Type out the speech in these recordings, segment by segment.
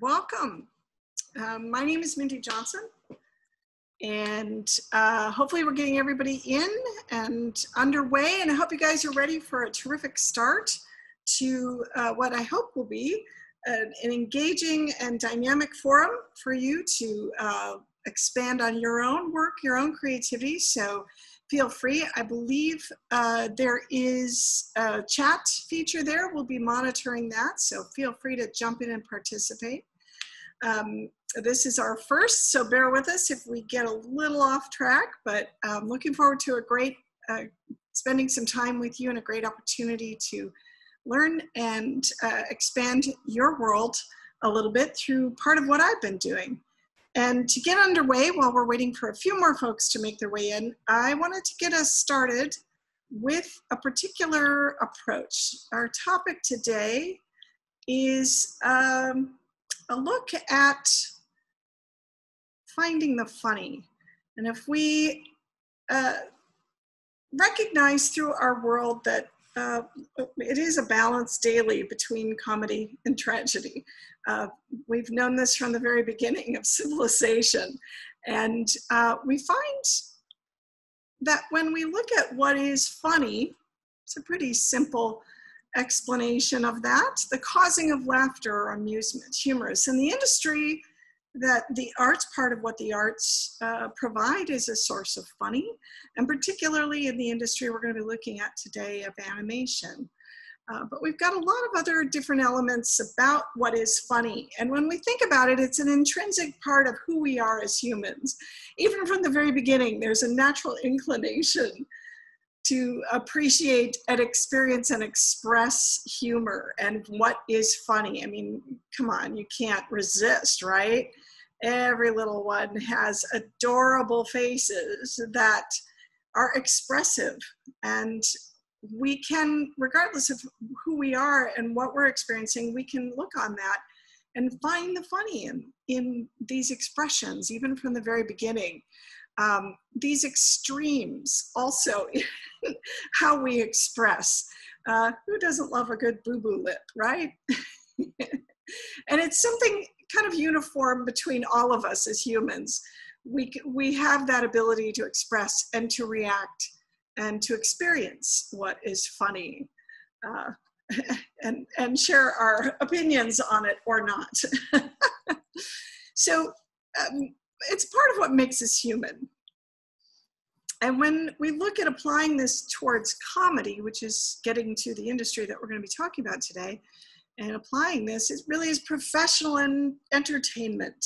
Welcome. My name is Mindy Johnson, and hopefully we're getting everybody in and underway, and I hope you guys are ready for a terrific start to what I hope will be an engaging and dynamic forum for you to expand on your own work, your own creativity, so feel free. I believe there is a chat feature there. We'll be monitoring that, so feel free to jump in and participate. This is our first, so bear with us if we get a little off track, but I'm looking forward to a great, spending some time with you and a great opportunity to learn and expand your world a little bit through part of what I've been doing. And to get underway, while we're waiting for a few more folks to make their way in, I wanted to get us started with a particular approach. Our topic today is a look at finding the funny. And if we recognize through our world that it is a balance daily between comedy and tragedy. We've known this from the very beginning of civilization. And we find that when we look at what is funny, it's a pretty simple explanation of that, the causing of laughter or amusement, humorous. In the industry, that the arts, part of what the arts provide is a source of funny. And particularly in the industry we're going to be looking at today of animation. But we've got a lot of other different elements about what is funny. And when we think about it, it's an intrinsic part of who we are as humans. Even from the very beginning, there's a natural inclination to appreciate and experience and express humor and what is funny. I mean, come on, you can't resist, right? Every little one has adorable faces that are expressive, and we can, regardless of who we are and what we're experiencing, we can look on that and find the funny in these expressions, even from the very beginning. These extremes also in how we express. Who doesn't love a good boo-boo lip, right? And it's something kind of uniform between all of us as humans. We have that ability to express and to react and to experience what is funny and share our opinions on it or not. So, it's part of what makes us human. And when we look at applying this towards comedy, which is getting to the industry that we're going to be talking about today, and applying this, it really is professional entertainment,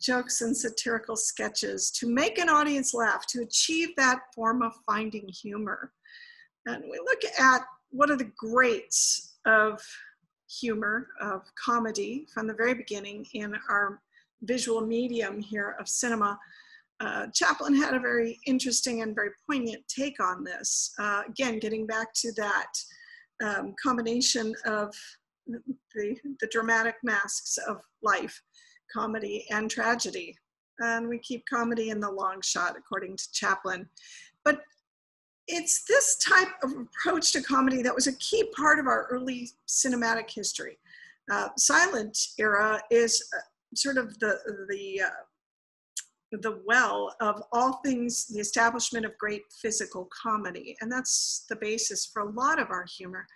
jokes and satirical sketches, to make an audience laugh, to achieve that form of finding humor. And we look at what are the greats of humor, of comedy, from the very beginning in our visual medium here of cinema. Chaplin had a very interesting and very poignant take on this. Again, getting back to that combination of the dramatic masks of life, comedy and tragedy. And we keep comedy in the long shot, according to Chaplin. But it's this type of approach to comedy that was a key part of our early cinematic history. Silent era is sort of the well of all things, the establishment of great physical comedy. And that's the basis for a lot of our humor.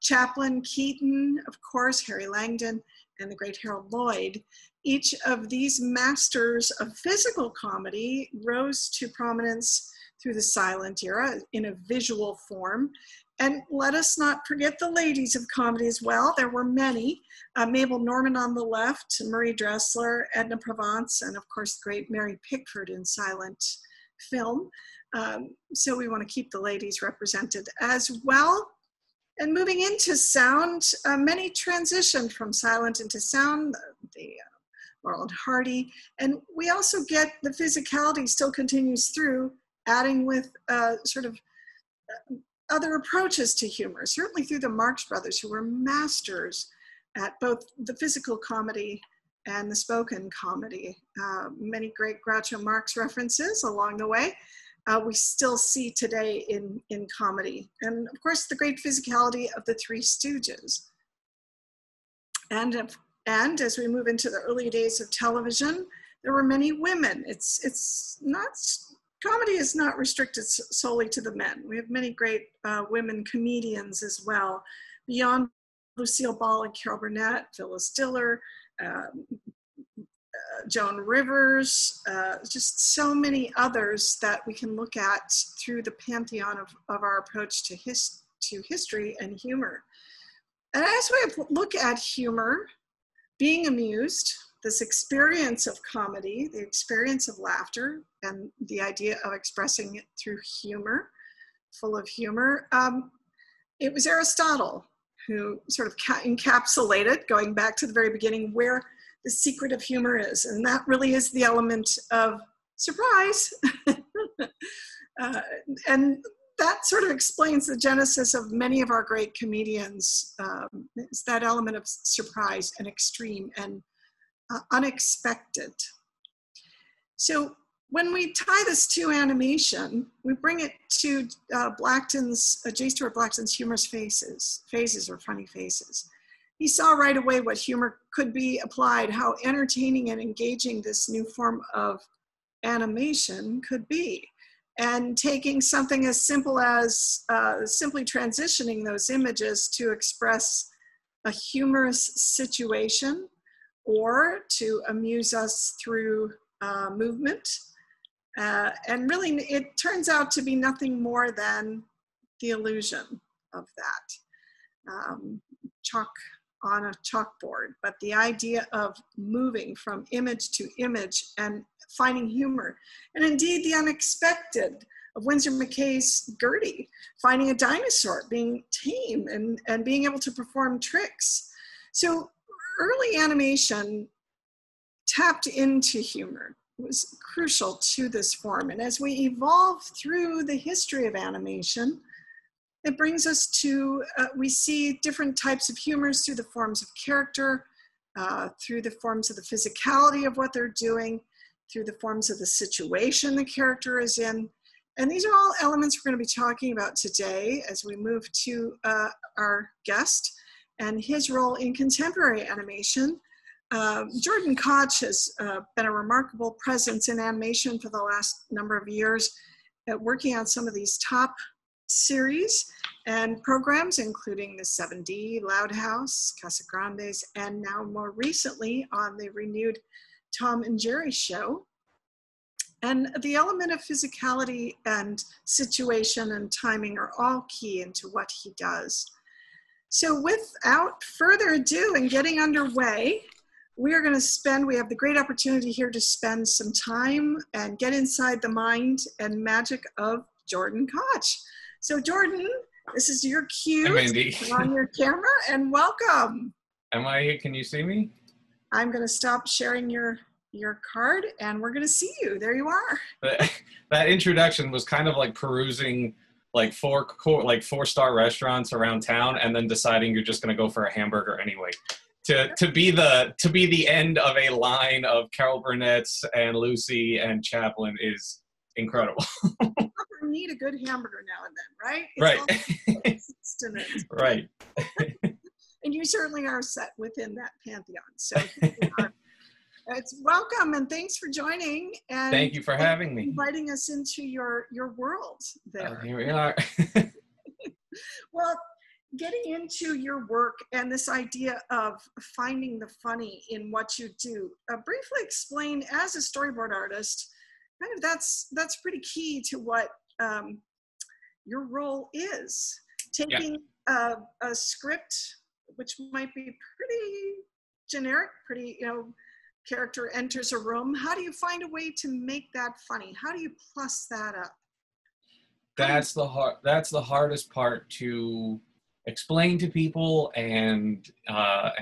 Chaplin, Keaton, of course, Harry Langdon, and the great Harold Lloyd. Each of these masters of physical comedy rose to prominence through the silent era in a visual form. And let us not forget the ladies of comedy as well. There were many. Mabel Norman on the left, Marie Dressler, Edna Provence, and of course, the great Mary Pickford in silent film. So we want to keep the ladies represented as well. And moving into sound, many transitioned from silent into sound, Laurel and Hardy. And we also get the physicality still continues through, adding with sort of other approaches to humor, certainly through the Marx Brothers, who were masters at both the physical comedy and the spoken comedy. Many great Groucho Marx references along the way we still see today in comedy. And of course, the great physicality of the Three Stooges. And And as we move into the early days of television, there were many women. It's not, comedy is not restricted solely to the men. We have many great women comedians as well. Beyond Lucille Ball and Carol Burnett, Phyllis Diller, Joan Rivers, just so many others that we can look at through the pantheon of our approach to history and humor. And as we look at humor, being amused, this experience of comedy, the experience of laughter, and the idea of expressing it through humor, full of humor, it was Aristotle who sort of encapsulated, going back to the very beginning, where the secret of humor is, and that really is the element of surprise. And that sort of explains the genesis of many of our great comedians. It's that element of surprise and extreme and unexpected. So when we tie this to animation, we bring it to J. Stuart Blackton's humorous phases or funny phases. He saw right away what humor could be applied, how entertaining and engaging this new form of animation could be. And taking something as simple as simply transitioning those images to express a humorous situation or to amuse us through movement. And really, it turns out to be nothing more than the illusion of that. Chalk on a chalkboard, but the idea of moving from image to image and finding humor. And indeed, the unexpected of Winsor McKay's Gertie, finding a dinosaur, being tame and being able to perform tricks. So early animation tapped into humor. It was crucial to this form. And as we evolve through the history of animation, it brings us to, we see different types of humors through the forms of character, through the forms of the physicality of what they're doing, through the forms of the situation the character is in. And these are all elements we're going to be talking about today as we move to our guest and his role in contemporary animation. Jordan Koch has been a remarkable presence in animation for the last number of years, working on some of these top series and programs, including the 7D, Loud House, Casa Grande's, and now more recently on the renewed Tom and Jerry show. And the element of physicality and situation and timing are all key into what he does. So without further ado and getting underway, we are going to spend, we have the great opportunity here to spend some time and get inside the mind and magic of Jordan Koch. So Jordan, this is your cue. Hi, Mindy. On your camera, and welcome. Am I here? Can you see me? I'm going to stop sharing your card, and we're going to see you. There you are. That introduction was kind of like perusing like four-star restaurants around town, and then deciding you're just going to go for a hamburger anyway. To be the end of a line of Carol Burnett's and Lucy and Chaplin is incredible. Need a good hamburger now and then, right? It's right. Right. And you certainly are set within that pantheon. So it's welcome, and thanks for joining. And thank you for having me. Inviting us into your world there. Here we are. Well, getting into your work and this idea of finding the funny in what you do, briefly explain, as a storyboard artist, kind of that's pretty key to what your role is, taking a script, which might be pretty generic, pretty, you know, character enters a room. How do you find a way to make that funny? How do you plus that up? That's the hardest part to explain to people and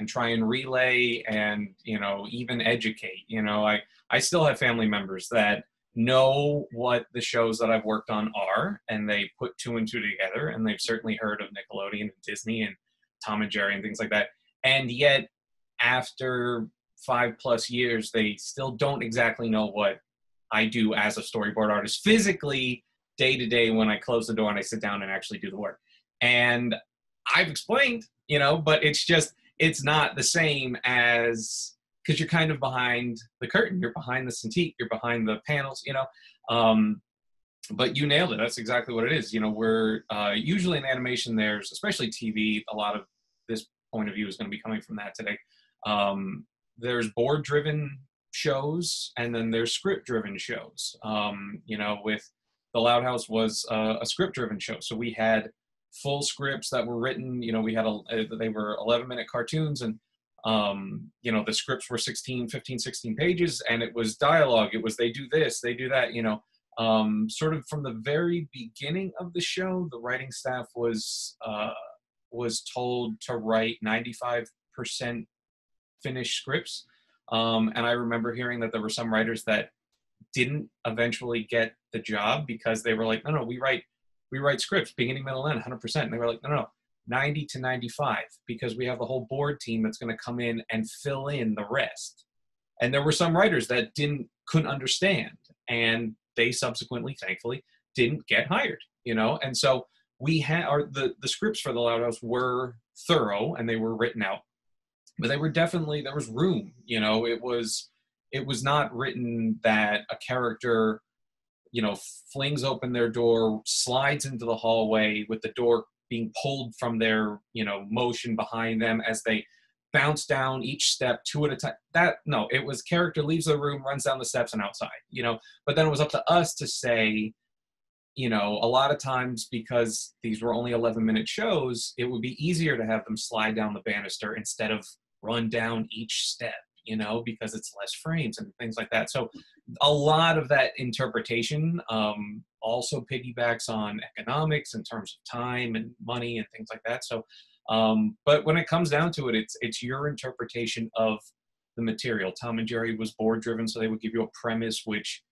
try and relay and, you know, even educate. You know, I still have family members that know what the shows that I've worked on are, and they put two and two together, and they've certainly heard of Nickelodeon and Disney and Tom and Jerry and things like that. And yet after 5+ years, they still don't exactly know what I do as a storyboard artist physically day to day when I close the door and I sit down and actually do the work. And I've explained, you know, but it's just, it's not the same as, because you're kind of behind the curtain, you're behind the Cintiq, you're behind the panels, you know. But you nailed it. That's exactly what it is. You know, we're usually in animation, there's, especially TV, a lot of this point of view is going to be coming from that today. There's board-driven shows, and then there's script-driven shows. You know, with The Loud House was a script-driven show, so we had full scripts that were written. You know, we had they were 11-minute cartoons, and you know, the scripts were 15, 16 pages, and it was dialogue. It was, they do this, they do that, you know, sort of from the very beginning of the show, the writing staff was told to write 95% finished scripts. And I remember hearing that there were some writers that didn't eventually get the job because they were like, no, we write scripts, beginning, middle, end, 100%. And they were like, no, 90 to 95, because we have the whole board team that's going to come in and fill in the rest. And there were some writers that couldn't understand, and they subsequently, thankfully, didn't get hired, you know? And so we had, the scripts for The Loud House were thorough and they were written out, but they were definitely, there was room, you know, it was not written that a character, you know, flings open their door, slides into the hallway with the door being pulled from their, you know, motion behind them as they bounce down each step two at a time. No, it was character leaves the room, runs down the steps and outside, you know. But then it was up to us to say, you know, a lot of times, because these were only 11-minute shows, it would be easier to have them slide down the banister instead of run down each step, you know, because it's less frames and things like that. So a lot of that interpretation also piggybacks on economics in terms of time and money and things like that. So, but when it comes down to it, it's your interpretation of the material. Tom and Jerry was board-driven, so they would give you a premise, which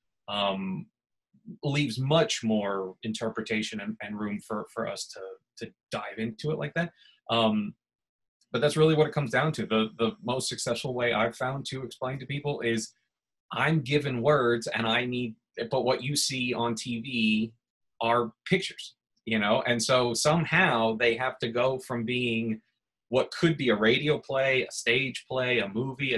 leaves much more interpretation and room for us to dive into it like that. But that's really what it comes down to. The most successful way I've found to explain to people is I'm given words and but what you see on TV are pictures, you know? And so somehow they have to go from being what could be a radio play, a stage play, a movie,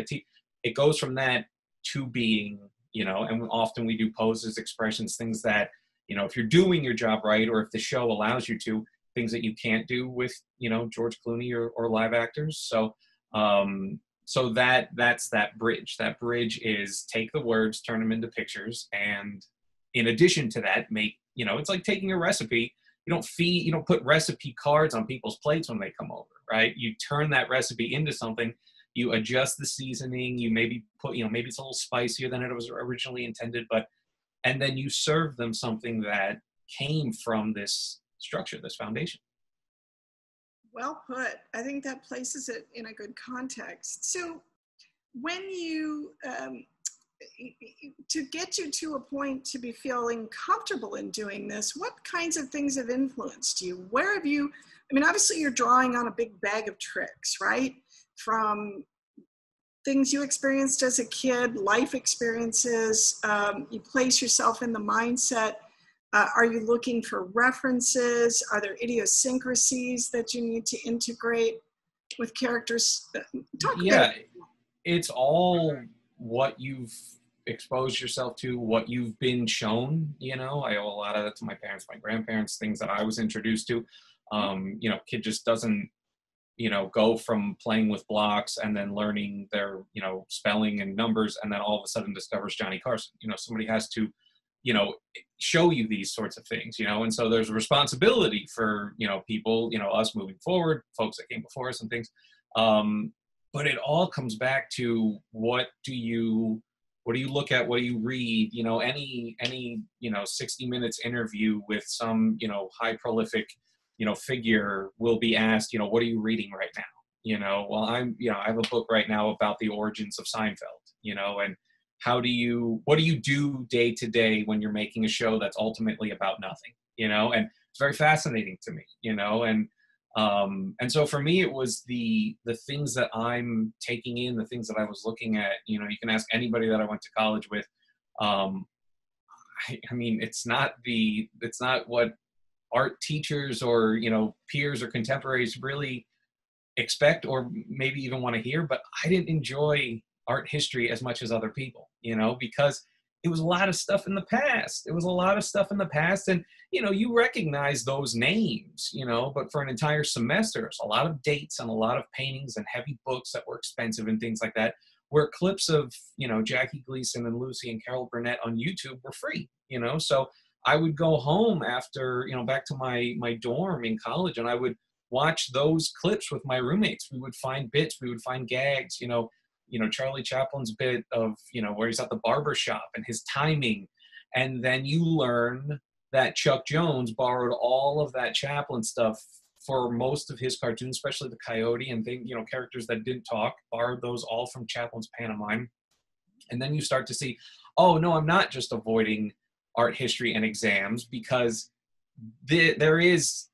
it goes from that to being, you know, and often we do poses, expressions, things that, you know, if you're doing your job right, or if the show allows you to, things that you can't do with, you know, George Clooney or live actors. So, so that's that bridge. That bridge is take the words, turn them into pictures. And in addition to that, make, you know, it's like taking a recipe. You don't put recipe cards on people's plates when they come over, right? You turn that recipe into something. You adjust the seasoning, you maybe put, you know, maybe it's a little spicier than it was originally intended, but, and then you serve them something that came from this structure, this foundation. Well put. I think that places it in a good context. So when you, to get you to a point to be feeling comfortable in doing this, what kinds of things have influenced you? Where have you, I mean, obviously you're drawing on a big bag of tricks, right? From things you experienced as a kid, life experiences, you place yourself in the mindset. Are you looking for references? Are there idiosyncrasies that you need to integrate with characters? Yeah, it's all what you've exposed yourself to, what you've been shown. You know, I owe a lot of that to my parents, my grandparents, things that I was introduced to. You know, kid just doesn't, you know, go from playing with blocks and then learning their, you know, spelling and numbers, and then all of a sudden discovers Johnny Carson. You know, somebody has to, you know, show you these sorts of things, you know, and so there's a responsibility for, you know, people, you know, us moving forward, folks that came before us and things. But it all comes back to what do you look at, what do you read, you know, any, you know, 60 Minutes interview with some, you know, high prolific, you know, figure will be asked, you know, what are you reading right now? You know, well, you know, I have a book right now about the origins of Seinfeld, you know, and what do you do day to day when you're making a show that's ultimately about nothing, you know? And it's very fascinating to me, you know? And so for me, it was the things that I'm taking in, the things that I was looking at, you know, you can ask anybody that I went to college with. I mean, it's not what art teachers or, you know, peers or contemporaries really expect or maybe even want to hear, but I didn't enjoy art history as much as other people, you know, because it was a lot of stuff in the past. And, you know, you recognize those names, you know, but for an entire semester, it's a lot of dates and a lot of paintings and heavy books that were expensive and things like that, where clips of, you know, Jackie Gleason and Lucy and Carol Burnett on YouTube were free, you know? So I would go home after, you know, back to my dorm in college, and I would watch those clips with my roommates. We would find bits, we would find gags, you know, Charlie Chaplin's bit of, you know, where he's at the barber shop and his timing. And then you learn that Chuck Jones borrowed all of that Chaplin stuff for most of his cartoons, especially the Coyote and things, you know, characters that didn't talk, borrowed those all from Chaplin's pantomime. And then you start to see, oh no, I'm not just avoiding art history and exams, because there is,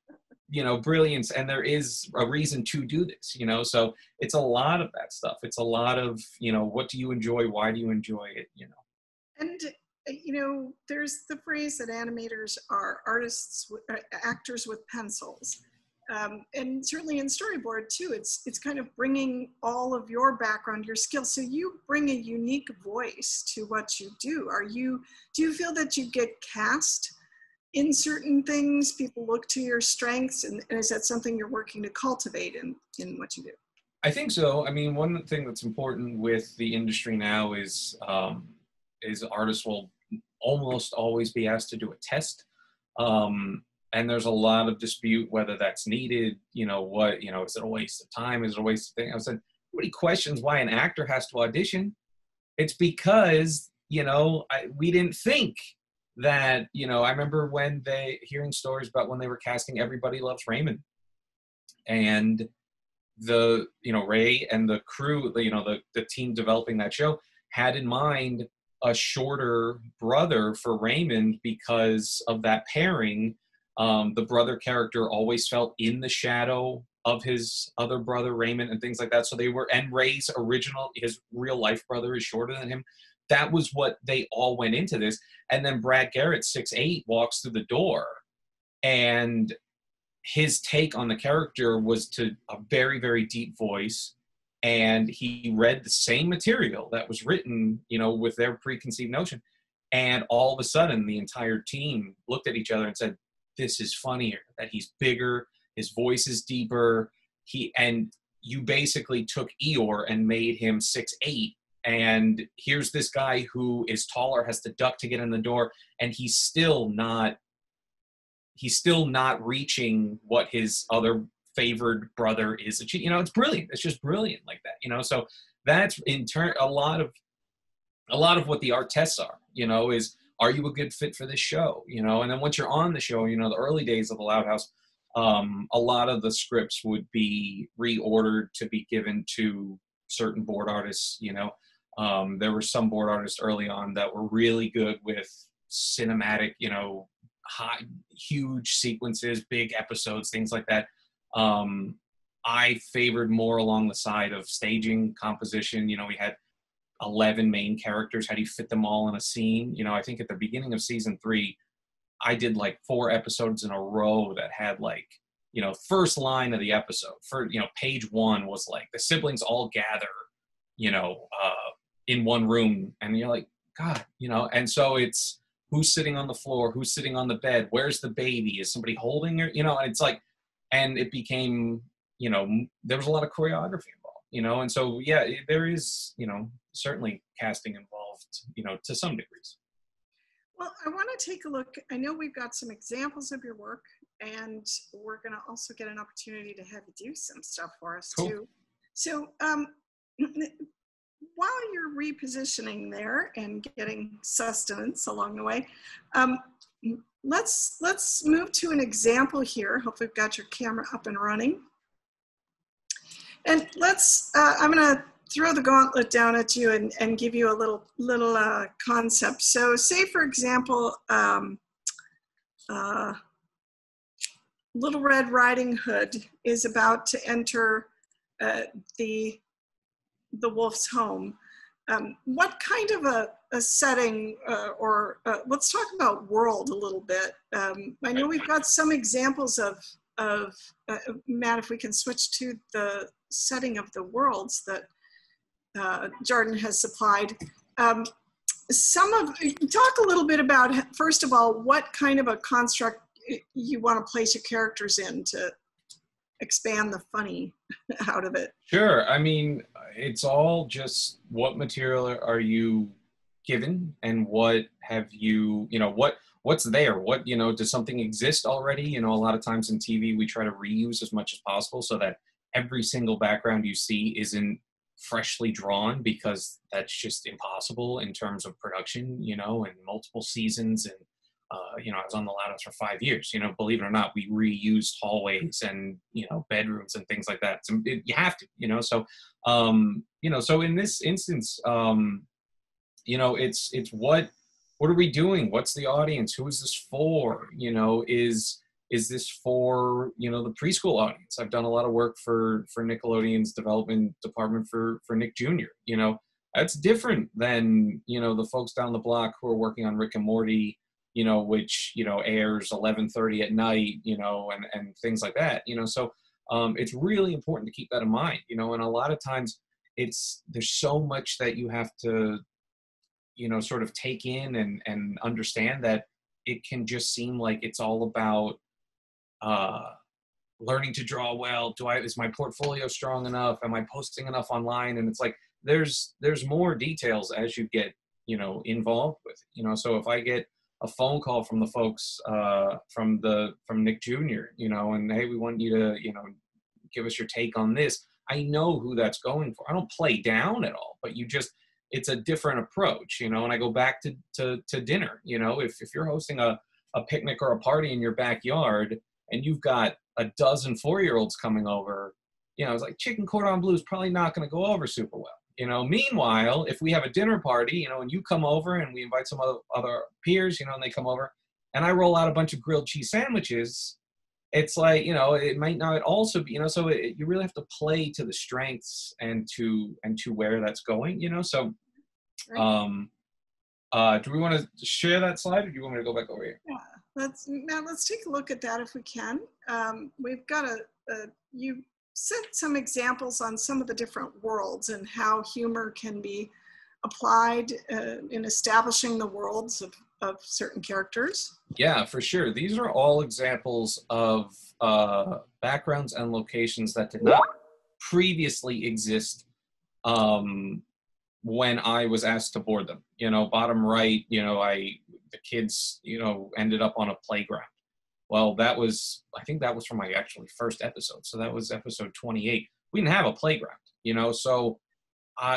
you know, brilliance, and there is a reason to do this, you know. So it's a lot of that stuff. It's a lot of, you know, what do you enjoy? Why do you enjoy it? You know, and you know, there's the phrase that animators are artists, actors with pencils. And certainly in storyboard too, it's kind of bringing all of your background, your skills. So you bring a unique voice to what you do. Do you feel that you get cast in certain things? People look to your strengths, and is that something you're working to cultivate in what you do? I think so. I mean, one thing that's important with the industry now is artists will almost always be asked to do a test. And there's a lot of dispute whether that's needed, you know, what, you know, is it a waste of time? Is it a waste of thing? I said, nobody questions why an actor has to audition. It's because, you know, we didn't think that, you know, I remember hearing stories about when they were casting Everybody Loves Raymond, and the, you know, Ray and the crew, you know, the team developing that show had in mind a shorter brother for Raymond because of that pairing. The brother character always felt in the shadow of his other brother, Raymond, and things like that. So and Ray's original, his real life brother is shorter than him. That was what they all went into this. And then Brad Garrett, 6'8", walks through the door, and his take on the character was to a very, very deep voice. And he read the same material that was written, you know, with their preconceived notion. And all of a sudden, the entire team looked at each other and said, this is funnier, that he's bigger, his voice is deeper. And you basically took Eeyore and made him 6'8", and here's this guy who is taller, has to duck to get in the door, and he's still not reaching what his other favored brother is achieving. You know, it's brilliant. It's just brilliant like that, you know? So that's in turn, a lot of what the art tests are, you know, is, are you a good fit for this show? You know, and then once you're on the show, you know, the early days of The Loud House, a lot of the scripts would be reordered to be given to certain board artists, you know. There were some board artists early on that were really good with cinematic, you know, huge sequences, big episodes, things like that. I favored more along the side of staging, composition. You know, we had 11 main characters. How do you fit them all in a scene? You know, I think at the beginning of season 3, I did like 4 episodes in a row that had like, you know, first line of the episode for, you know, page 1 was like, the siblings all gather, you know, in one room, and you're like, God, you know. And so it's, who's sitting on the floor? Who's sitting on the bed? Where's the baby? Is somebody holding her? You know, and it's like, and it became, you know, there was a lot of choreography involved, you know? And so, yeah, there is, you know, certainly casting involved, you know, to some degrees. Well, I want to take a look. I know we've got some examples of your work, and we're going to also get an opportunity to have you do some stuff for us too. So while you're repositioning there and getting sustenance along the way, let's move to an example here. Hope we've got your camera up and running. And let's, I'm going to throw the gauntlet down at you and give you a little concept. So say, for example, Little Red Riding Hood is about to enter the wolf's home. What kind of a setting, let's talk about world a little bit. I know we've got some examples of of, Matt, if we can switch to the setting of the worlds that Jordan has supplied. Talk a little bit about, first of all, what kind of a construct you want to place your characters in to expand the funny out of it. Sure. I mean, it's all just what material are you given and what have you, what's there? What, does something exist already? A lot of times in TV, we try to reuse as much as possible so that every single background you see isn't freshly drawn, because that's just impossible in terms of production, and multiple seasons. And, I was on The Loud House for 5 years, believe it or not, we reused hallways and, bedrooms and things like that. So you have to, so in this instance, it's what are we doing? What's the audience? Who is this for? Is this for, the preschool audience? I've done a lot of work for Nickelodeon's development department for Nick Jr., that's different than, the folks down the block who are working on Rick and Morty, which, airs 11:30 at night, and things like that, So it's really important to keep that in mind, and a lot of times there's so much that you have to, sort of take in and understand that it can just seem like it's all about learning to draw well. Is my portfolio strong enough? Am I posting enough online? And it's like, there's more details as you get, involved with it, So if I get a phone call from the folks from Nick Jr., and hey, we want you to, give us your take on this. I know who that's going for. I don't play down at all, but you just, it's a different approach, and I go back to dinner, if you're hosting a picnic or a party in your backyard and you've got a dozen 4-year-olds coming over, it's like chicken cordon bleu is probably not going to go over super well. Meanwhile, if we have a dinner party, and you come over and we invite some other peers, and they come over and I roll out a bunch of grilled cheese sandwiches, it's like, it might not also be, so you really have to play to the strengths and to where that's going, So do we want to share that slide or do you want me to go back over here? Yeah, let's take a look at that if we can. We've got you sent some examples on some of the different worlds and how humor can be applied in establishing the worlds of certain characters. Yeah, for sure. These are all examples of backgrounds and locations that did not previously exist when I was asked to board them. Bottom right, the kids, ended up on a playground. Well, that was, I think that was from my actually first episode. So that was episode 28. We didn't have a playground, so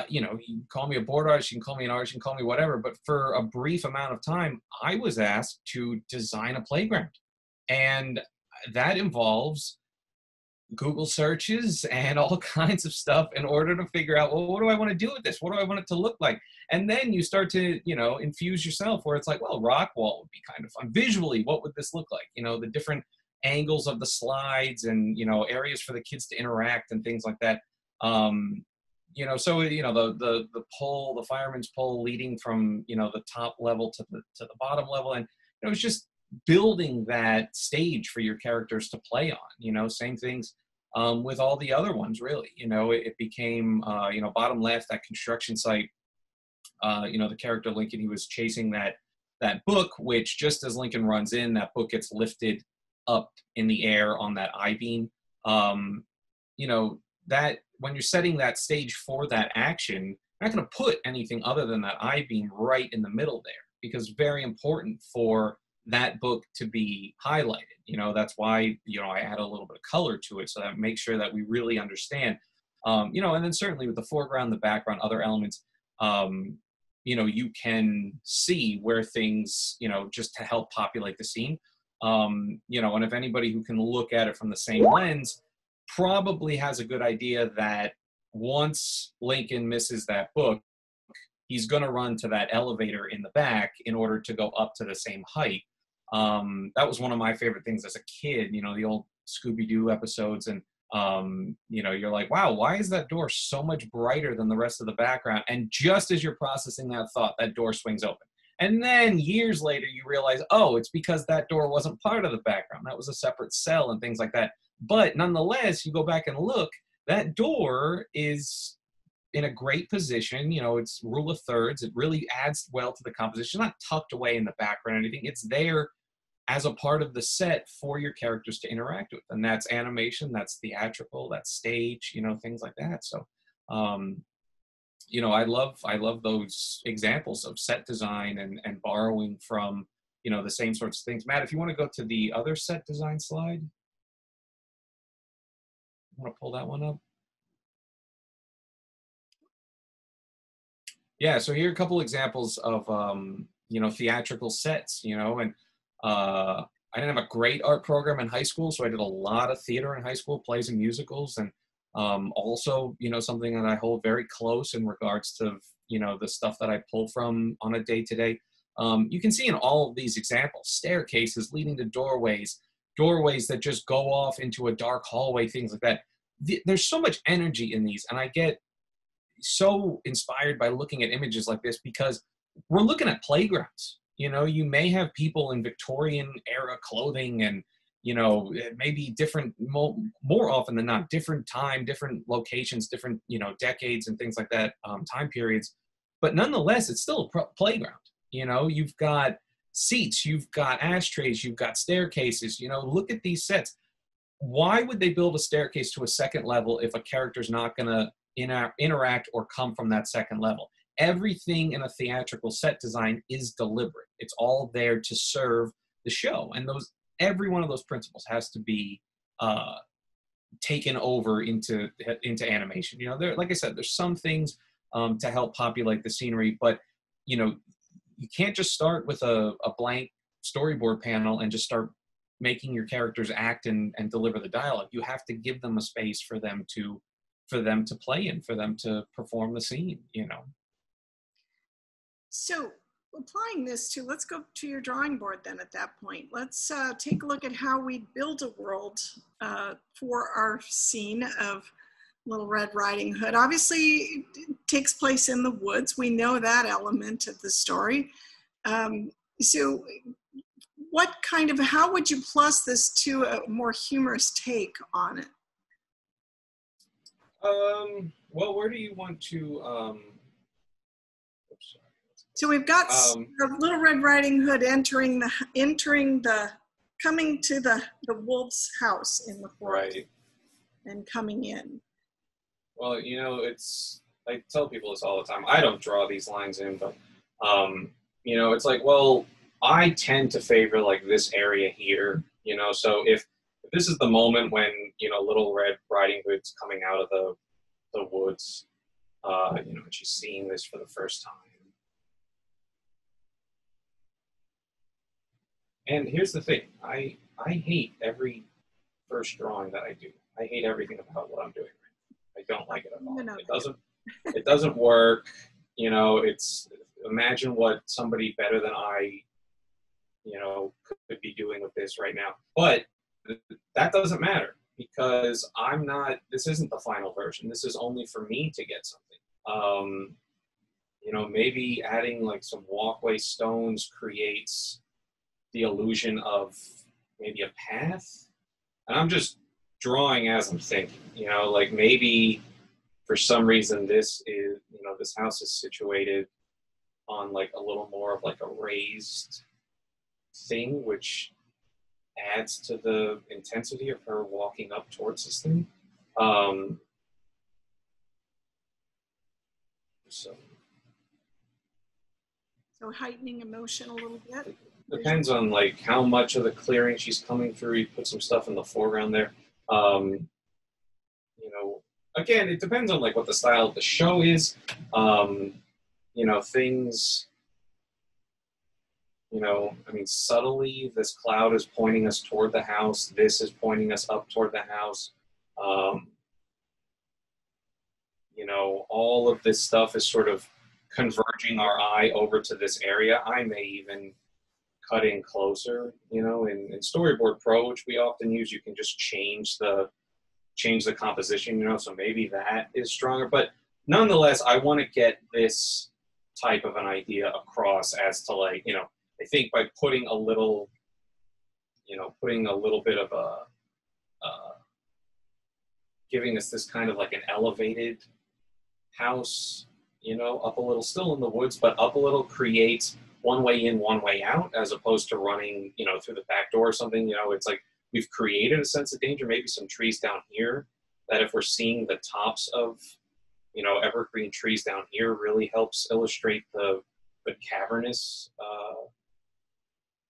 you can call me a board artist, you can call me an artist, you can call me whatever, but for a brief amount of time, I was asked to design a playground. And that involves Google searches and all kinds of stuff in order to figure out, well, what do I want to do with this? What do I want it to look like? And then you start to, infuse yourself where it's like, well, rock wall would be kind of fun. Visually, what would this look like? The different angles of the slides and, areas for the kids to interact and things like that. So, the pole, the fireman's pole leading from, the top level to the bottom level. And it's just building that stage for your characters to play on, same things with all the other ones, really. It became, bottom left, that construction site, the character Lincoln, he was chasing that book, which just as Lincoln runs in, that book gets lifted up in the air on that I-beam. That when you're setting that stage for that action, you're not going to put anything other than that I-beam right in the middle there, because very important for that book to be highlighted. That's why, I add a little bit of color to it so that makes sure that we really understand, and then certainly with the foreground, the background, other elements, you can see where things, just to help populate the scene. And if anybody who can look at it from the same lens probably has a good idea that once Lincoln misses that book, he's going to run to that elevator in the back in order to go up to the same height. That was one of my favorite things as a kid, the old Scooby-Doo episodes. And, you're like, wow, why is that door so much brighter than the rest of the background? And just as you're processing that thought, that door swings open. And then years later, you realize, oh, it's because that door wasn't part of the background. That was a separate cell and things like that. But nonetheless, you go back and look, that door is in a great position. You know, it's rule of thirds. It really adds well to the composition. It's not tucked away in the background or anything. It's there as a part of the set for your characters to interact with. And that's animation, that's theatrical, that's stage, you know, things like that. So, you know, I love those examples of set design and borrowing from, you know, the same sorts of things. Matt, if you want to go to the other set design slide. I want to pull that one up. Yeah, so here are a couple examples of, you know, theatrical sets, you know, and I didn't have a great art program in high school, so I did a lot of theater in high school, plays and musicals, and also, you know, something that I hold very close in regards to, you know, the stuff that I pull from on a day-to-day. You can see in all of these examples, staircases leading to doorways, doorways that just go off into a dark hallway, things like that. There's so much energy in these, and I get so inspired by looking at images like this because we're looking at playgrounds. You know, you may have people in Victorian era clothing and, you know, maybe different, more often than not, different time, different locations, different, you know, decades and things like that, time periods. But nonetheless, it's still a playground. You know, you've got seats, you've got ashtrays, you've got staircases, you know, look at these sets. Why would they build a staircase to a second level if a character's not going to interact or come from that second level? Everything in a theatrical set design is deliberate. It's all there to serve the show. And those, every one of those principles has to be taken over into animation. You know, there, like I said, there's some things to help populate the scenery, but, you know, you can't just start with a blank storyboard panel and just start making your characters act and deliver the dialogue. You have to give them a space for them to play in, for them to perform the scene, you know. So applying this to, let's go to your drawing board then at that point. Let's take a look at how we build a world for our scene of Little Red Riding Hood. Obviously, it takes place in the woods. We know that element of the story. So what kind of, how would you plus this to a more humorous take on it? Well, where do you want to, oops, sorry. So we've got Little Red Riding Hood coming to the wolf's house in the forest, right, and coming in. Well, you know, it's, I tell people this all the time. I don't draw these lines in, but, you know, it's like, well, I tend to favor like this area here, you know, so if this is the moment when, you know, Little Red Riding Hood's coming out of the woods, you know, and she's seeing this for the first time. And here's the thing, I hate every first drawing that I do. I hate everything about what I'm doing right now. I don't like it at all. It doesn't work, you know. It's, imagine what somebody better than I, you know, could be doing with this right now. But that doesn't matter because I'm not, this isn't the final version. This is only for me to get something. You know, maybe adding like some walkway stones creates the illusion of maybe a path, and I'm just drawing as I'm thinking, you know, like maybe for some reason this is, you know, this house is situated on like a little more of like a raised thing, which adds to the intensity of her walking up towards this thing. So heightening emotion a little bit. Depends on like how much of the clearing she's coming through. You put some stuff in the foreground there. You know, again, it depends on like what the style of the show is. You know, things, you know, I mean, subtly this cloud is pointing us toward the house. This is pointing us up toward the house. You know, all of this stuff is sort of converging our eye over to this area. I may even cut in closer, you know, in Storyboard Pro, which we often use, you can just change the composition, you know, so maybe that is stronger. But nonetheless, I want to get this type of an idea across as to, like, you know, I think by putting a little, you know, putting a little bit of a, giving us this kind of like an elevated house, you know, up a little, still in the woods, but up a little, creates one way in, one way out, as opposed to running, you know, through the back door or something. You know, it's like we've created a sense of danger, maybe some trees down here, that if we're seeing the tops of, you know, evergreen trees down here, really helps illustrate the cavernous,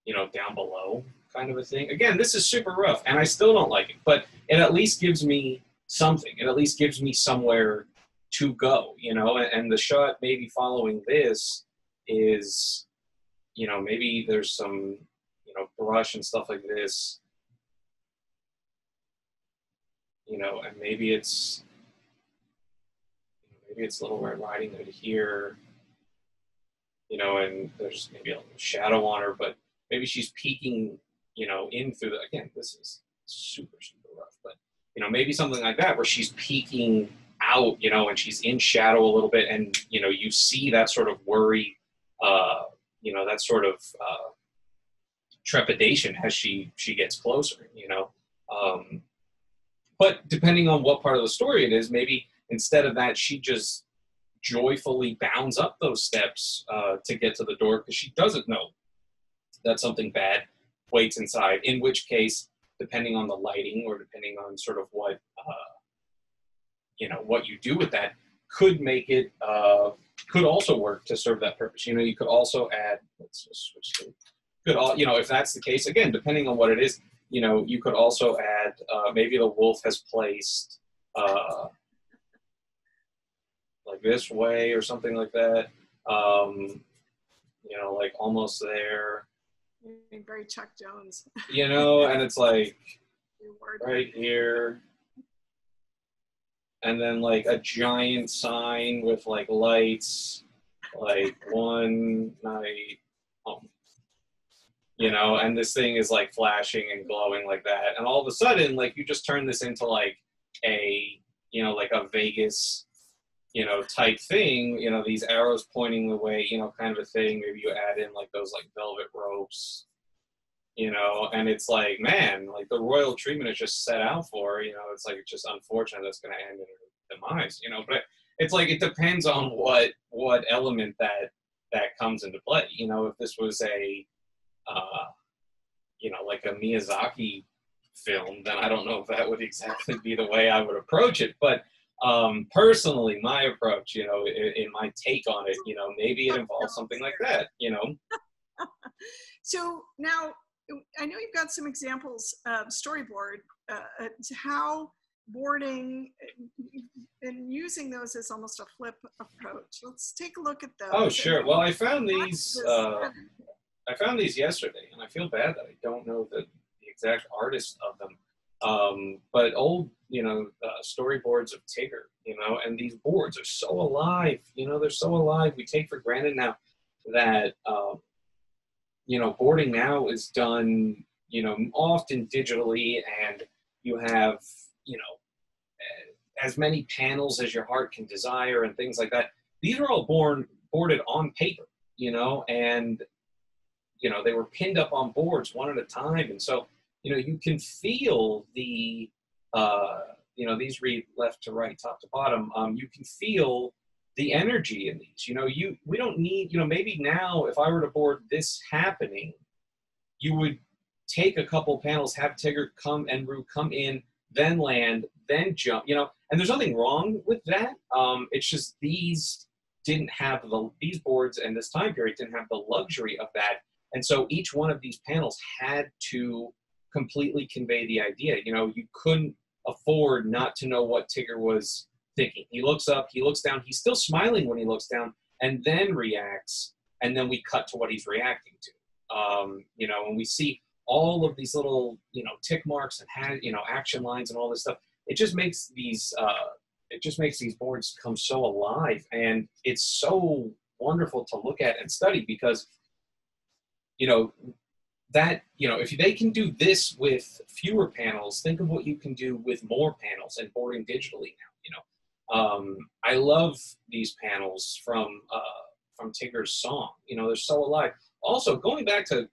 you know, down below kind of a thing. Again, this is super rough and I still don't like it, but it at least gives me something. It at least gives me somewhere to go, you know, and the shot maybe following this is, you know, maybe there's some, you know, brush and stuff like this, you know, and maybe it's Little Red Riding Hood here, you know, and there's maybe a little shadow on her, but maybe she's peeking, you know, in through the, again, this is super, super rough, but, you know, maybe something like that where she's peeking out, you know, and she's in shadow a little bit, and, you know, you see that sort of worry, you know, that sort of trepidation as she gets closer, you know. But depending on what part of the story it is, maybe instead of that, she just joyfully bounds up those steps to get to the door because she doesn't know that something bad waits inside, in which case, depending on the lighting or depending on sort of what, you know, what you do with that, could make it, could also work to serve that purpose. You know, you could also add, let's just switch to, could all, you know, if that's the case, again, depending on what it is, you know, you could also add, maybe the wolf has placed like this way or something like that, you know, like almost there. Very Chuck Jones. You know, and it's like right here. And then like a giant sign with like lights, like one night, you know, and this thing is like flashing and glowing like that. And all of a sudden, like you just turn this into like a, you know, like a Vegas, you know, type thing, you know, these arrows pointing the way, you know, kind of a thing. Maybe you add in like those like velvet ropes, you know, and it's like, man, like the royal treatment is just set out for, you know, it's like, it's just unfortunate that's going to end in her demise, you know, but it's like, it depends on what element that comes into play. You know, if this was a, you know, like a Miyazaki film, then I don't know if that would exactly be the way I would approach it, but personally, my approach, you know, in my take on it, you know, maybe it involves something like that, you know. So now, I know you've got some examples of storyboard, how boarding and using those as almost a flip approach. Let's take a look at those. Oh, sure. Well, I found these yesterday, and I feel bad that I don't know the exact artist of them. But old, you know, storyboards of Tigger, you know, and these boards are so alive, you know, they're so alive. We take for granted now that, you know, boarding now is done, you know, often digitally, and you have, you know, as many panels as your heart can desire and things like that. These are all boarded on paper, you know, and, you know, they were pinned up on boards one at a time. And so, you know, you can feel the, you know, these read left to right, top to bottom. You can feel the energy in these, you know, we don't need, you know, maybe now if I were to board this happening, you would take a couple panels, have Tigger come and Roo come in, then land, then jump, you know, and there's nothing wrong with that. It's just these didn't have these boards and this time period didn't have the luxury of that. And so each one of these panels had to completely convey the idea. You know, you couldn't afford not to know what Tigger was thinking. He looks up, he looks down, he's still smiling when he looks down, and then reacts, and then we cut to what he's reacting to. You know, and we see all of these little, you know, tick marks and, you know, action lines and all this stuff. It just makes these boards come so alive, and it's so wonderful to look at and study because, you know, that, you know, if they can do this with fewer panels, think of what you can do with more panels and boarding digitally now, you know. I love these panels from Tigger's song. You know, they're so alive. Also, going back to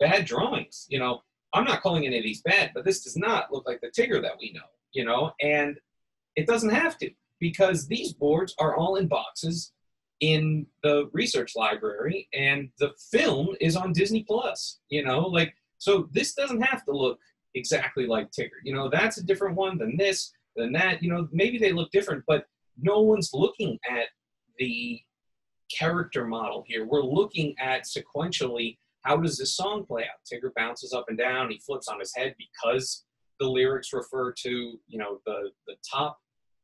bad drawings, you know, I'm not calling any of these bad, but this does not look like the Tigger that we know, you know, and it doesn't have to, because these boards are all in boxes in the research library, and the film is on Disney Plus, you know, like, so this doesn't have to look exactly like Tigger, you know, that's a different one than this, than that, you know, maybe they look different, but no one's looking at the character model here. We're looking at sequentially, how does this song play out? Tigger bounces up and down, he flips on his head because the lyrics refer to, you know, the top,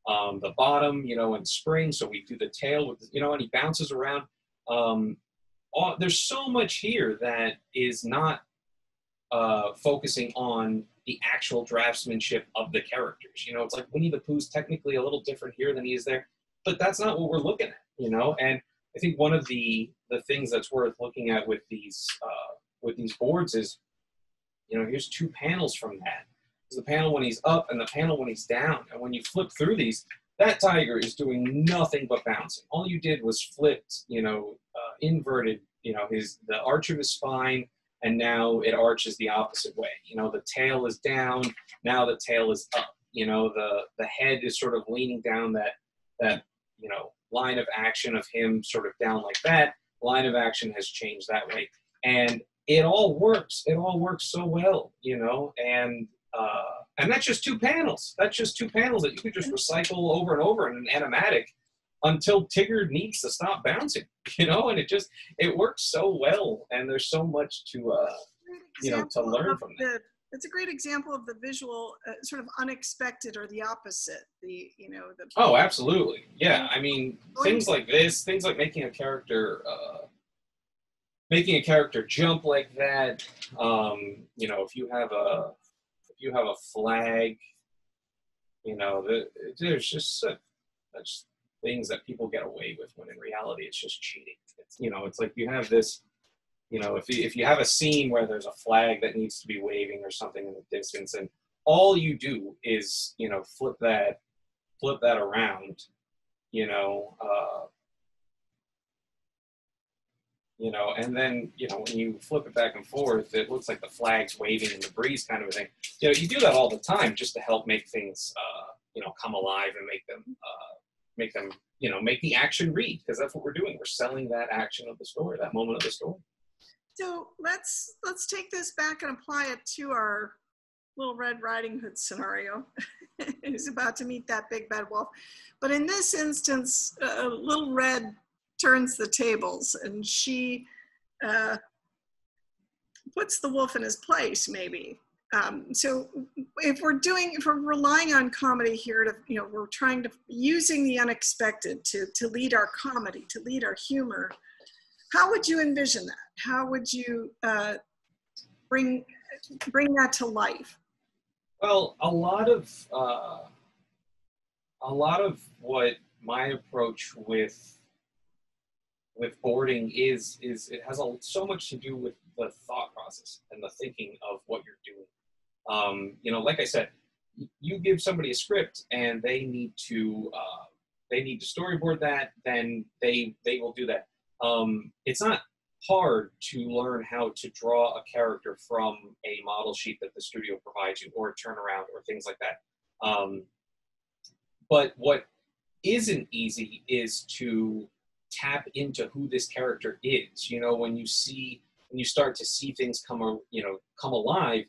the bottom, you know, and spring, so we do the tail, with, you know, and he bounces around. There's so much here that is not focusing on the actual draftsmanship of the characters. You know, it's like Winnie the Pooh's technically a little different here than he is there, but that's not what we're looking at, you know, and I think one of the things that's worth looking at with these boards is, you know, here's two panels from that. There's the panel when he's up and the panel when he's down. And when you flip through these, that tiger is doing nothing but bouncing. All you did was flipped, you know, inverted, you know, the arch of his spine, and now it arches the opposite way. You know, the tail is down, now the tail is up. You know, the head is sort of leaning down that, you know, line of action of him sort of down like that, line of action has changed that way. And it all works. It all works so well, you know, and that's just two panels. That's just two panels that you could just recycle over and over in an animatic until Tigger needs to stop bouncing, you know, and it works so well. And there's so much to, you know, to learn from that. It's a great example of the visual sort of unexpected or the opposite. The Oh, absolutely. Yeah. I mean, things like this, things like making a character jump like that. You know, if you have a flag, you know, there's just such things that people get away with when in reality it's just cheating. It's, you know, it's like you have this. You know, if you have a scene where there's a flag that needs to be waving or something in the distance, and all you do is, you know, flip that around, you know, and then, you know, when you flip it back and forth, it looks like the flag's waving in the breeze kind of a thing. You know, you do that all the time just to help make things, you know, come alive and make them, you know, make the action read, because that's what we're doing. We're selling that action of the story, that moment of the story. So let's take this back and apply it to our Little Red Riding Hood scenario, who's about to meet that big bad wolf. But in this instance, Little Red turns the tables, and she puts the wolf in his place, maybe. So if we're relying on comedy here to, you know, we're trying to, using the unexpected to lead our comedy, to lead our humor, how would you envision that? How would you bring that to life? Well, a lot of what my approach with boarding is it has so much to do with the thought process and the thinking of what you're doing. You know, like I said, you give somebody a script and they need to storyboard that, then they will do that. It's not hard to learn how to draw a character from a model sheet that the studio provides you, or a turnaround, or things like that. But what isn't easy is to tap into who this character is. You know, when you start to see things come alive,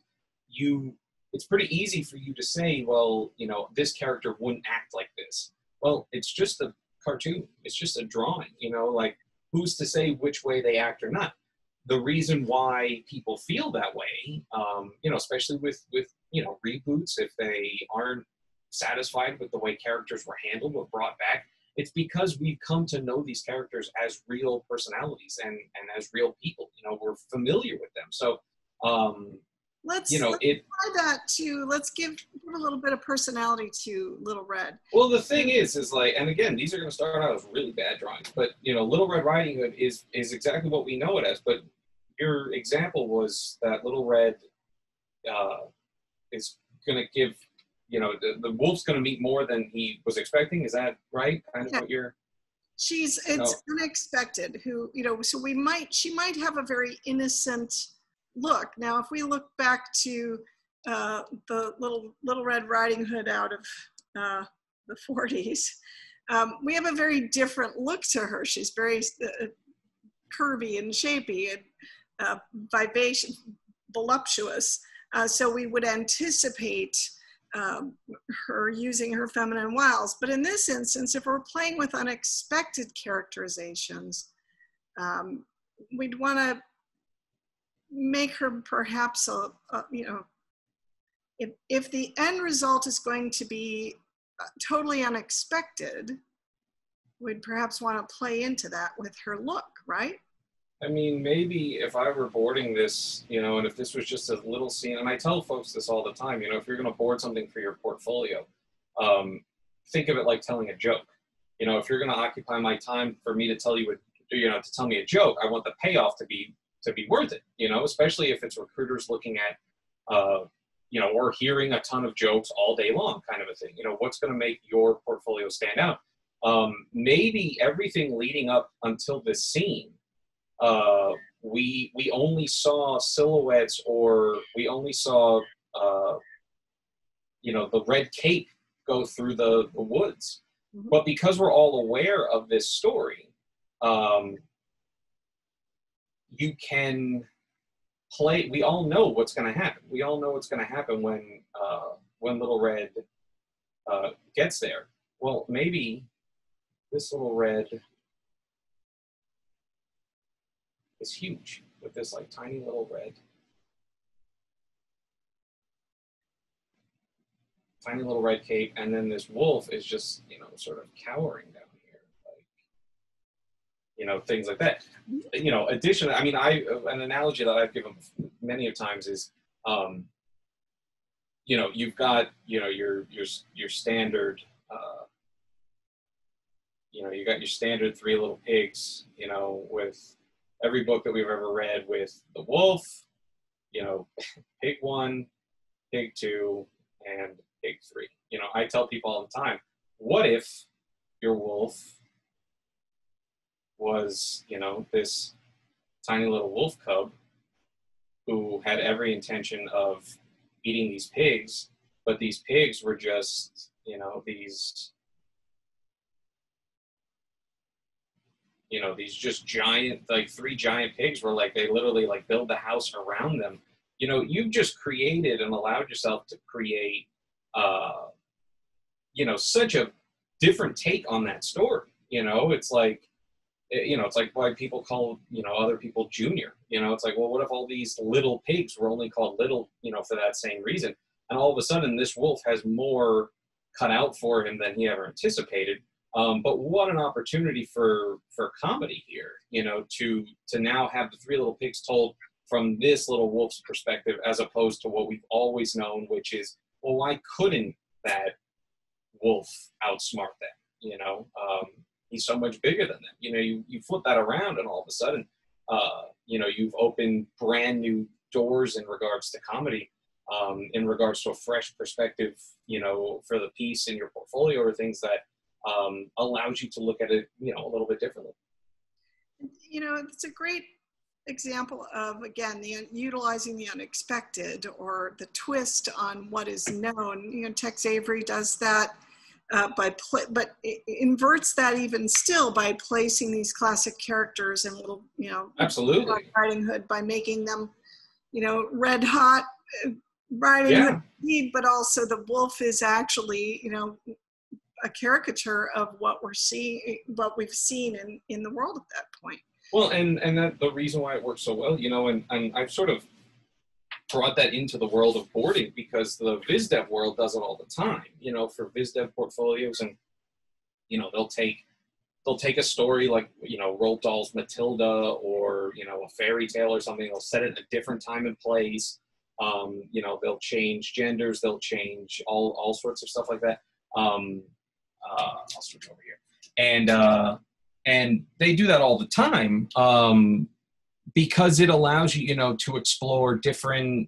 it's pretty easy for you to say, well, you know, this character wouldn't act like this. Well, it's just a cartoon. It's just a drawing, you know, like, who's to say which way they act or not? The reason why people feel that way, you know, especially with, you know, reboots, if they aren't satisfied with the way characters were handled or brought back, it's because we've come to know these characters as real personalities and as real people. You know, we're familiar with them. So, let's give a little bit of personality to Little Red. Well, the thing is like, and again, these are going to start out as really bad drawings, but, you know, Little Red Riding Hood is exactly what we know it as. But your example was that Little Red is going to give, you know, the wolf's going to meet more than he was expecting. Is that right? Kind of what you're... It's unexpected. Who, you know, so she might have a very innocent look. Now, if we look back to the Little Red Riding Hood out of the 40s, we have a very different look to her. She's very curvy and shapy and vivacious, voluptuous. So we would anticipate her using her feminine wiles. But in this instance, if we're playing with unexpected characterizations, we'd want to make her perhaps if the end result is going to be totally unexpected, we'd perhaps want to play into that with her look, right? I mean, maybe if I were boarding this, you know, and if this was just a little scene, and I tell folks this all the time, you know, if you're going to board something for your portfolio, think of it like telling a joke. You know, if you're going to occupy my time for me to tell you, to tell me a joke, I want the payoff to be worth it, you know, especially if it's recruiters looking at, you know, or hearing a ton of jokes all day long kind of a thing. You know, what's going to make your portfolio stand out? Maybe everything leading up until this scene, we only saw silhouettes, or we only saw, you know, the red cape go through the woods. Mm-hmm. But because we're all aware of this story, you can play, we all know what's going to happen. We all know what's going to happen when Little Red gets there. Well, maybe this Little Red is huge with this like tiny little red. Tiny little red cape, and then this wolf is just, you know, sort of cowering down here, like, you know, things like that. You know, additionally, I mean, an analogy that I've given many of times is, you know, you've got, you know, your standard, you know, you got your standard Three Little Pigs, you know, with every book that we've ever read, with the wolf, you know, pig one, pig two, and pig three. You know, I tell people all the time, what if your wolf was, you know, this tiny little wolf cub who had every intention of eating these pigs, but these pigs were just, you know, these just giant, like three giant pigs were like, they literally like build the house around them. You know, you've just created and allowed yourself to create, you know, such a different take on that story. You know, it's like, you know, it's like why people call, you know, other people Junior. You know, it's like, well, what if all these little pigs were only called little, you know, for that same reason? And all of a sudden this wolf has more cut out for him than he ever anticipated. But what an opportunity for comedy here, you know, to now have the Three Little Pigs told from this little wolf's perspective, as opposed to what we've always known, which is, well, why couldn't that wolf outsmart that? You know, he's so much bigger than that. You know, you flip that around, and all of a sudden, you know, you've opened brand new doors in regards to comedy, in regards to a fresh perspective, you know, for the piece in your portfolio, or things that allows you to look at it, you know, a little bit differently. You know, it's a great example of, again, the utilizing the unexpected or the twist on what is known. You know, Tex Avery does that but it inverts that even still by placing these classic characters in little, you know, absolutely, Riding Hood, by making them, you know, red hot Riding Hood, but also the wolf is actually, you know, a caricature of what we're seeing, what we've seen in the world at that point. Well, and that the reason why it works so well, you know, and I've sort of brought that into the world of boarding, because the VizDev world does it all the time, you know, for VizDev portfolios. And, you know, they'll take a story like, you know, Roald Dahl's Matilda, or, you know, a fairy tale or something. They'll set it in a different time and place. You know, they'll change genders, they'll change all sorts of stuff like that. I'll switch over here, and they do that all the time, because it allows you, you know, to explore different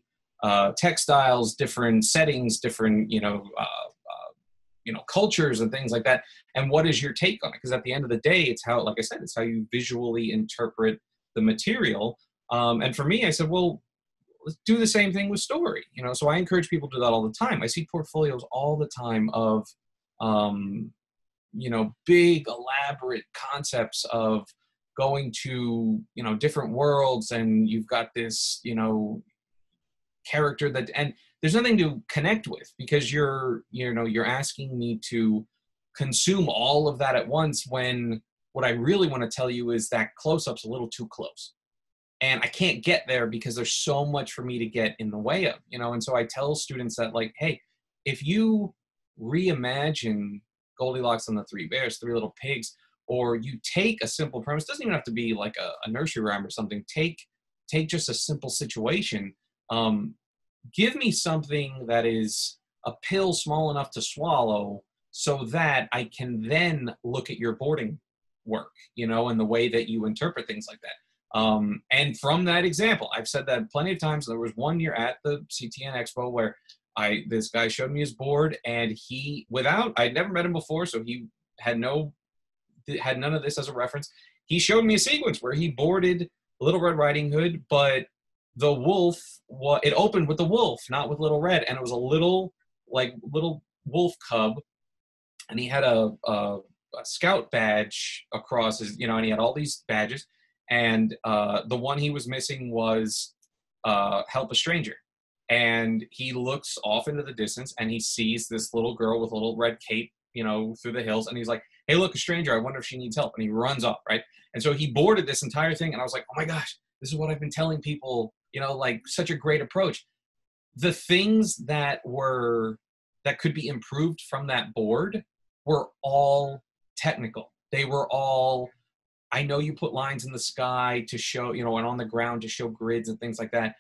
textiles, different settings, different, you know, you know, cultures and things like that. And what is your take on it? Because at the end of the day, it's how, like I said, it's how you visually interpret the material. And for me, I said, well, let's do the same thing with story, you know? So I encourage people to do that all the time. I see portfolios all the time of, you know, big elaborate concepts of going to, you know, different worlds, and you've got this, you know, character that, and there's nothing to connect with, because you're, you know, you're asking me to consume all of that at once, when what I really want to tell you is that close-up's a little too close. And I can't get there because there's so much for me to get in the way of, you know? And so I tell students that, like, hey, if you reimagine Goldilocks and the Three Bears, Three Little Pigs, or you take a simple premise, doesn't even have to be like a nursery rhyme or something, take just a simple situation, give me something that is a pill small enough to swallow so that I can then look at your boarding work, you know, and the way that you interpret things like that. And from that example, I've said that plenty of times. There was one year at the CTN Expo where this guy showed me his board, and he, I'd never met him before, so he had none of this as a reference. He showed me a sequence where he boarded Little Red Riding Hood, but the wolf, it opened with the wolf, not with Little Red, and it was a little wolf cub, and he had a scout badge across his, you know, and he had all these badges, and the one he was missing was Help a Stranger. And he looks off into the distance, and he sees this little girl with a little red cape, you know, through the hills. And he's like, hey, look, a stranger. I wonder if she needs help. And he runs off, right? And so he boarded this entire thing. And I was like, oh my gosh, this is what I've been telling people, you know, like, such a great approach. The things that were, that could be improved from that board were all technical. They were all, I know you put lines in the sky to show, you know, and on the ground to show grids and things like that,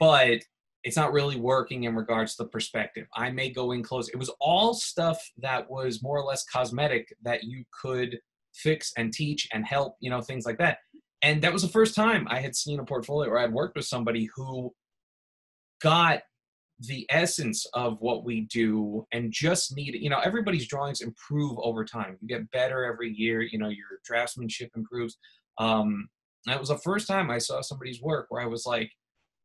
but it's not really working in regards to the perspective. I may go in close. It was all stuff that was more or less cosmetic that you could fix and teach and help, you know, things like that. And that was the first time I had seen a portfolio where I'd worked with somebody who got the essence of what we do and just need, you know, everybody's drawings improve over time. You get better every year, you know, your draftsmanship improves. That was the first time I saw somebody's work where I was like,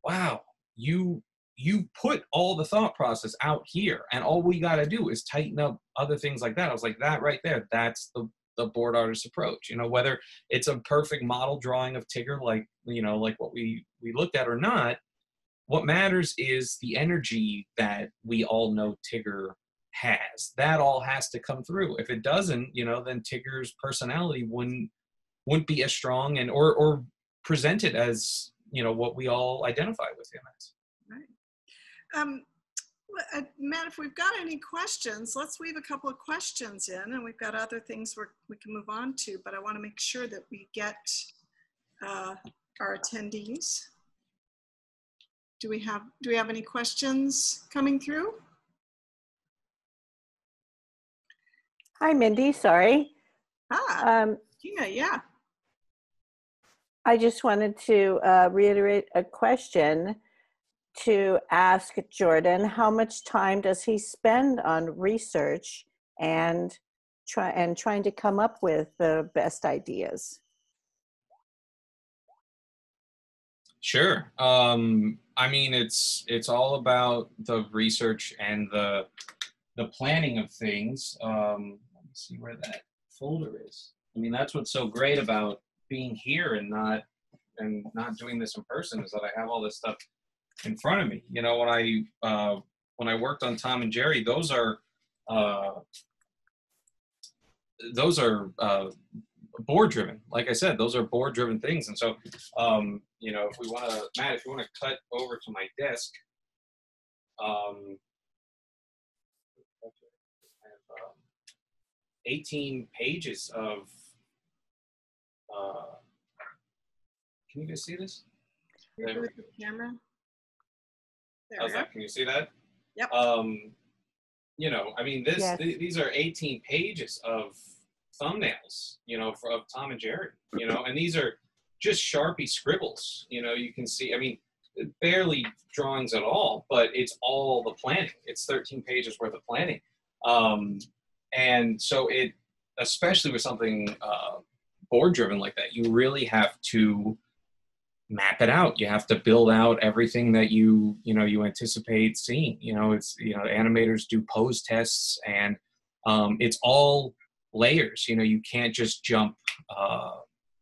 wow, you put all the thought process out here, and all we got to do is tighten up other things like that. I was like, that right there, that's the board artist approach, you know, whether it's a perfect model drawing of Tigger, like, you know, like what we looked at or not, what matters is the energy that we all know Tigger has. That all has to come through. If it doesn't, you know, then Tigger's personality wouldn't be as strong, and or presented as, you know, what we all identify with him as. Right. Matt, if we've got any questions, let's weave a couple of questions in, and we've got other things we can move on to, but I want to make sure that we get our attendees. Do we have any questions coming through? Hi, Mindy, sorry. Ah, Gina, yeah. I just wanted to reiterate a question to ask Jordan, how much time does he spend on research and trying to come up with the best ideas? Sure. I mean, it's all about the research and the planning of things. Let me see where that folder is. I mean, that's what's so great about being here and not doing this in person, is that I have all this stuff in front of me. You know, when I worked on Tom and Jerry, those are board driven. Like I said, those are board driven things. And so, you know, if we want to, Matt, if you want to cut over to my desk, I have 18 pages of. Can you guys see this? There we go. Camera. There. How's that? Can you see that? Yep. You know, I mean, this. Yes. These are 18 pages of thumbnails, you know, of Tom and Jerry, you know, and these are just Sharpie scribbles. You know, you can see, I mean, barely drawings at all, but it's all the planning. It's 13 pages worth of planning. And so it, especially with something board-driven like that, you really have to map it out. You have to build out everything that you anticipate seeing. Animators do pose tests, and it's all layers. You can't just jump.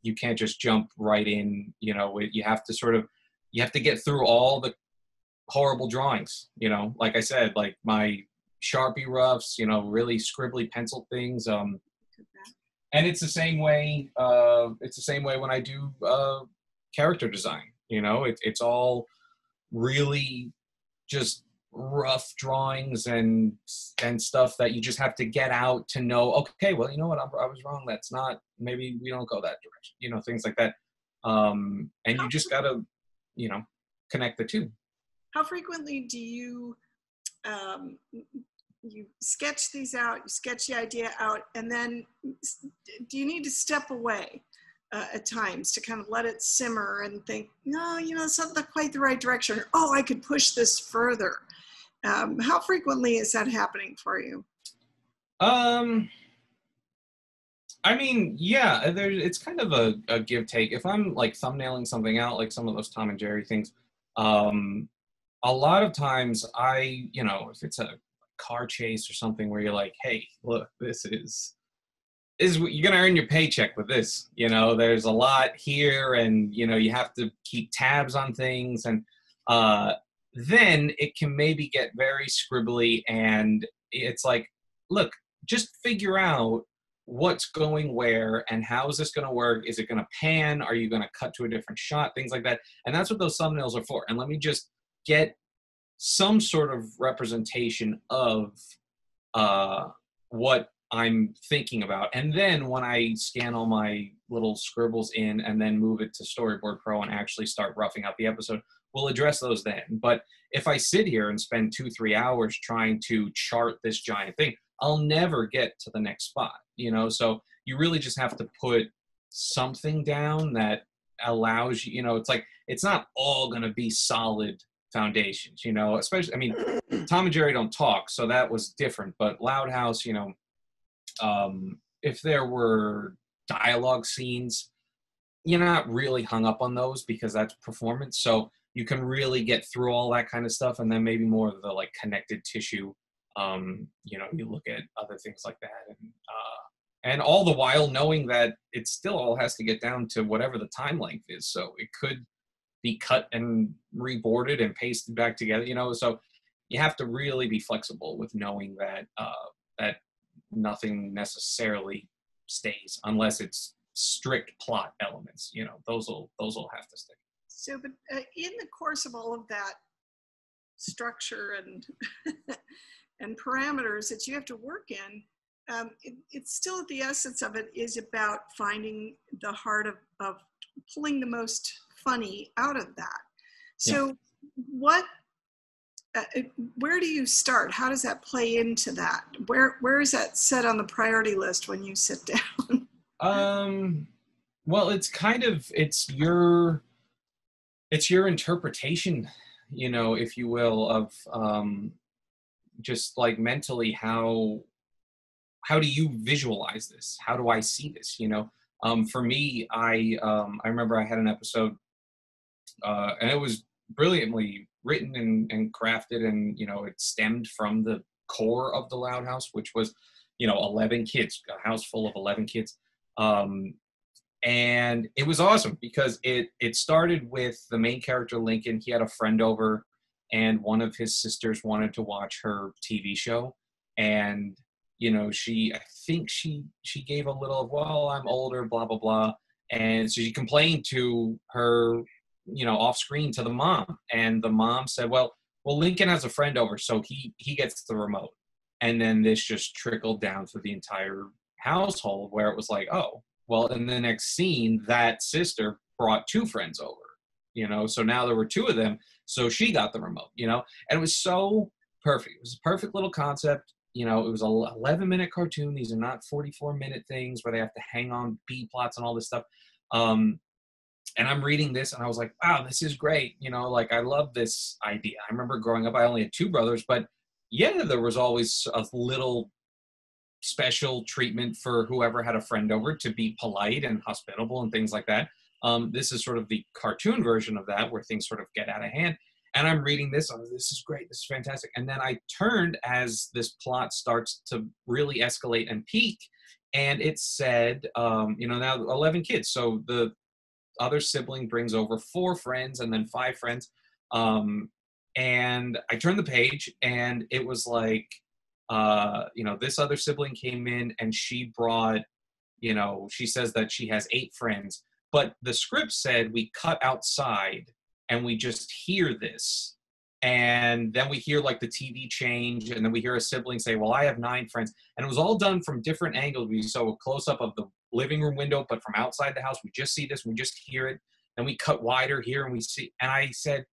You can't just jump right in. You have to you have to get through all the horrible drawings. Like I said, like my Sharpie roughs. Really scribbly pencil things. And it's the same way. It's the same way when I do character design. It's all really just rough drawings and stuff that you just have to get out to know, okay, well, you know what, I was wrong. That's not, maybe we don't go that direction, things like that. And you just gotta, connect the two. How frequently do you, you sketch these out, you sketch the idea out, and then do you need to step away at times to kind of let it simmer and think, no, it's not quite the right direction. Or, oh, I could push this further. How frequently is that happening for you? I mean, yeah, it's kind of a give take. If I'm like thumbnailing something out, like some of those Tom and Jerry things, a lot of times I, if it's a car chase or something where you're like, hey, look, this is what you're going to earn your paycheck with this. There's a lot here, and, you have to keep tabs on things. And then it can maybe get very scribbly, and it's like, look, just figure out what's going where and how is this going to work? Is it going to pan? Are you going to cut to a different shot? Things like that. And that's what those thumbnails are for. And let me just get some sort of representation of what I'm thinking about. And then when I scan all my little scribbles in and then move it to Storyboard Pro and actually start roughing out the episode, we'll address those then. But if I sit here and spend 2-3 hours trying to chart this giant thing, I'll never get to the next spot, So you really just have to put something down that allows you, it's like, it's not all going to be solid foundations, especially, I mean, Tom and Jerry don't talk, so that was different, but Loud House, if there were dialogue scenes, you're not really hung up on those because that's performance. So you can really get through all that kind of stuff. And then maybe more of the like connected tissue, you look at other things like that. And all the while knowing that it still all has to get down to whatever the time length is. So it could be cut and reboarded and pasted back together, so you have to really be flexible with knowing that, that nothing necessarily stays unless it's strict plot elements, those will have to stay. So, but in the course of all of that structure and and parameters that you have to work in, it's still at the essence of it is about finding the heart of pulling the most funny out of that. So yeah. What where do you start? How does that play into that? Where is that set on the priority list when you sit down? Well, it's kind of, it's your interpretation, if you will, of just like mentally, how do you visualize this? How do I see this? For me, I remember I had an episode, and it was brilliantly written and crafted, and it stemmed from the core of the Loud House, which was 11 kids, a house full of 11 kids, and it was awesome because it started with the main character Lincoln. He had a friend over, and one of his sisters wanted to watch her TV show, and I think she gave a little of, well, I'm older, blah blah blah, and so she complained to her, off screen to the mom, and the mom said, well, Lincoln has a friend over, so he gets the remote. And then this just trickled down through the entire household, where it was like, oh, well, in the next scene, that sister brought 2 friends over, so now there were 2 of them, so she got the remote, and it was so perfect. It was a perfect little concept. It was an 11-minute cartoon. These are not 44-minute things where they have to hang on B plots and all this stuff. And I'm reading this, and I was like, wow, this is great. Like, I love this idea. I remember growing up, I only had 2 brothers, but yeah, there was always a little special treatment for whoever had a friend over to be polite and hospitable and things like that. This is sort of the cartoon version of that, where things sort of get out of hand. And I'm reading this, oh, this is great, this is fantastic. And then I turned as this plot starts to really escalate and peak. And it said, you know, now 11 kids. So the other sibling brings over 4 friends and then 5 friends. And I turned the page and it was like, you know, this other sibling came in and she brought, you know, she says that she has 8 friends. But the script said we cut outside and we just hear this. And then we hear like the TV change, and then we hear a sibling say, well, I have 9 friends. And it was all done from different angles. We saw a close-up of the living room window, but from outside the house, we just see this, we just hear it. Then we cut wider here and we see, and I said,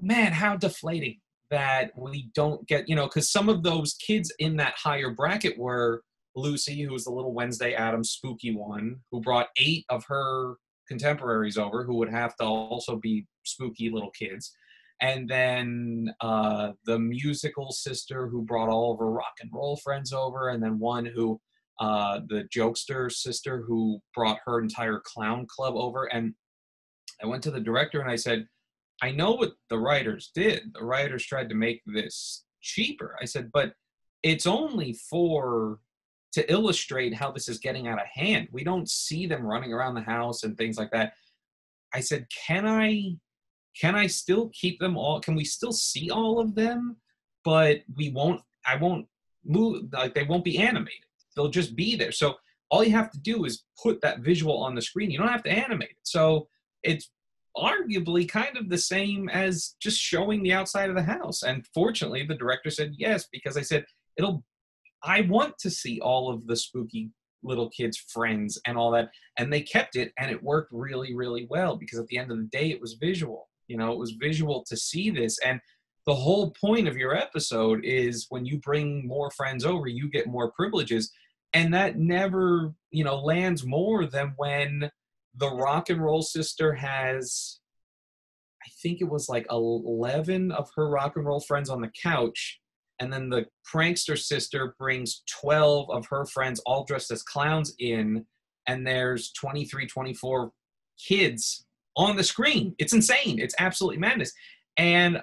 man, how deflating that we don't get, you know, because some of those kids in that higher bracket were Lucy, who was the little Wednesday Addams spooky one, who brought 8 of her contemporaries over, who would have to also be spooky little kids. And then the musical sister who brought all of her rock and roll friends over, and then one who, the jokester sister who brought her entire clown club over. And I went to the director and I said, I know what the writers did. The writers tried to make this cheaper. I said, but it's only to illustrate how this is getting out of hand. We don't see them running around the house and things like that. I said, can I still keep them all? Can we still see all of them? But I won't move, like they won't be animated. They'll just be there. So all you have to do is put that visual on the screen. You don't have to animate it. So it's arguably kind of the same as just showing the outside of the house. And fortunately, the director said yes, because I said, I want to see all of the spooky little kids' friends and all that. And they kept it, and it worked really, really well, because at the end of the day, it was visual. You know, it was visual to see this. And the whole point of your episode is when you bring more friends over, you get more privileges. And that never, you know, lands more than when the rock and roll sister has, I think it was like 11 of her rock and roll friends on the couch. And then the prankster sister brings 12 of her friends all dressed as clowns in, and there's 23, 24 kids on the screen. It's insane. It's absolutely madness. And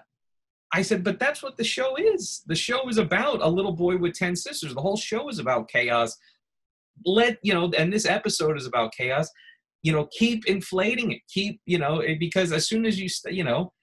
I said, but that's what the show is. The show is about a little boy with 10 sisters. The whole show is about chaos. You know, and this episode is about chaos. You know, keep inflating it. Keep, you know, because as soon as you, you know,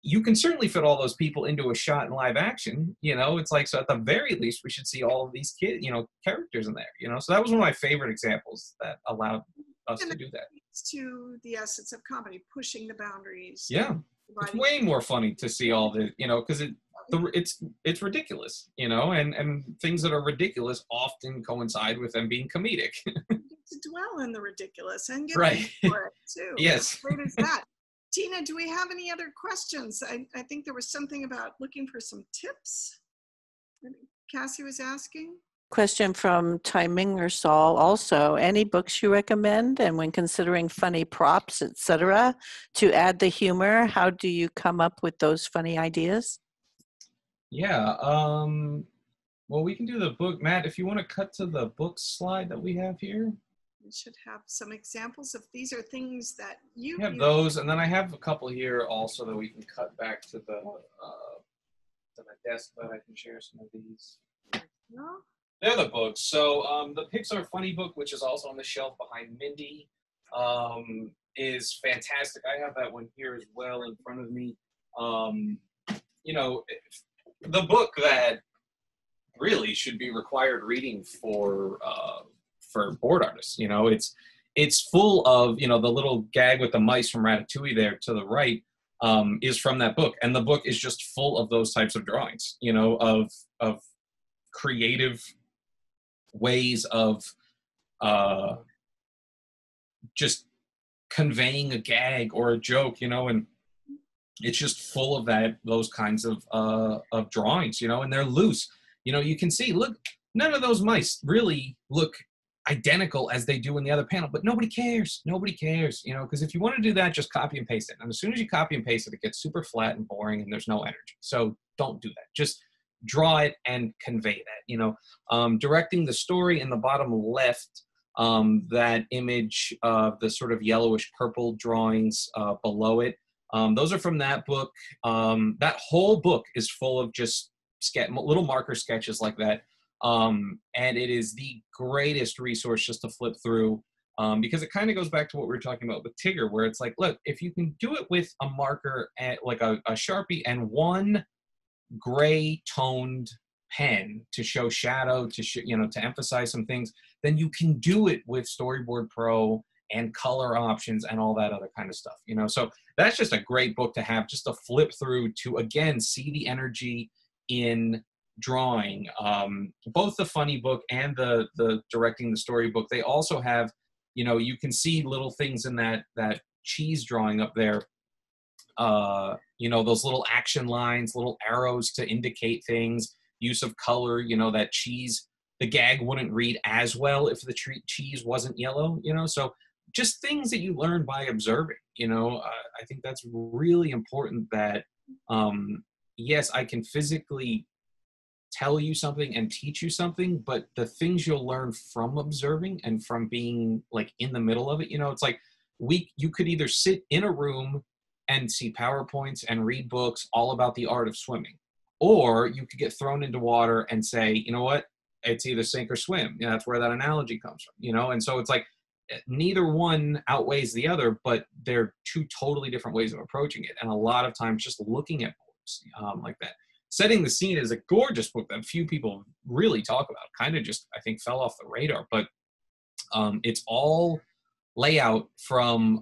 you can certainly fit all those people into a shot in live action, you know, it's like, so at the very least, we should see all of these kids, you know, characters in there, you know, so that was one of my favorite examples that allowed us to do that. It's to the essence of comedy, pushing the boundaries. Yeah. It's way more funny to see all the, you know, because it's ridiculous, you know, and things that are ridiculous often coincide with them being comedic. You get to dwell in the ridiculous and get right for it too. Yes. How great is that? Tina, do we have any other questions? I think there was something about looking for some tips. Cassie was asking. Question from Timing or Saul also. Any books you recommend, and when considering funny props, etc., to add the humor, how do you come up with those funny ideas? Yeah. Well, we can do the book. Matt, if you want to cut to the book slide that we have here. We should have some examples of these are things that you have those, and then I have a couple here also that we can cut back to the desk, but I can share some of these. No. They're the books. So the Pixar Funny book, which is also on the shelf behind Mindy, is fantastic. I have that one here as well in front of me. You know, the book that really should be required reading for board artists, you know, it's full of, you know, the little gag with the mice from Ratatouille there to the right is from that book. And the book is just full of those types of drawings, you know, of creative ways of just conveying a gag or a joke, you know, and it's just full of that, those kinds of drawings, you know, and they're loose. You know, you can see, look, none of those mice really look identical as they do in the other panel, but nobody cares. Nobody cares, you know, because if you want to do that, just copy and paste it. And as soon as you copy and paste it, it gets super flat and boring and there's no energy. So don't do that. Just draw it and convey that, you know. Directing the story in the bottom left, that image of the sort of yellowish purple drawings below it, those are from that book. That whole book is full of just little marker sketches like that. And it is the greatest resource just to flip through, because it kind of goes back to what we were talking about with Tigger, where it's like, look, if you can do it with a marker, like a Sharpie and one gray toned pen to show shadow, you know, to emphasize some things, then you can do it with Storyboard Pro and color options and all that other kind of stuff, you know. So that's just a great book to have, just to flip through to, again, see the energy in drawing. Both the funny book and the directing the story book, they also have, you know, you can see little things in that cheese drawing up there, you know, those little action lines, little arrows to indicate things, use of color, you know, that cheese, the gag wouldn't read as well if the cheese wasn't yellow, you know. So just things that you learn by observing, you know. I think that's really important, that yes, I can physically tell you something and teach you something, but the things you'll learn from observing and from being like in the middle of it, you know, it's like you could either sit in a room and see PowerPoints and read books all about the art of swimming, or you could get thrown into water and say, you know what, it's either sink or swim. You know, that's where that analogy comes from, you know? And so it's like, neither one outweighs the other, but they're two totally different ways of approaching it. And a lot of times just looking at boards like that. Setting the Scene is a gorgeous book that few people really talk about. Kind of just, I think, fell off the radar. But it's all layout from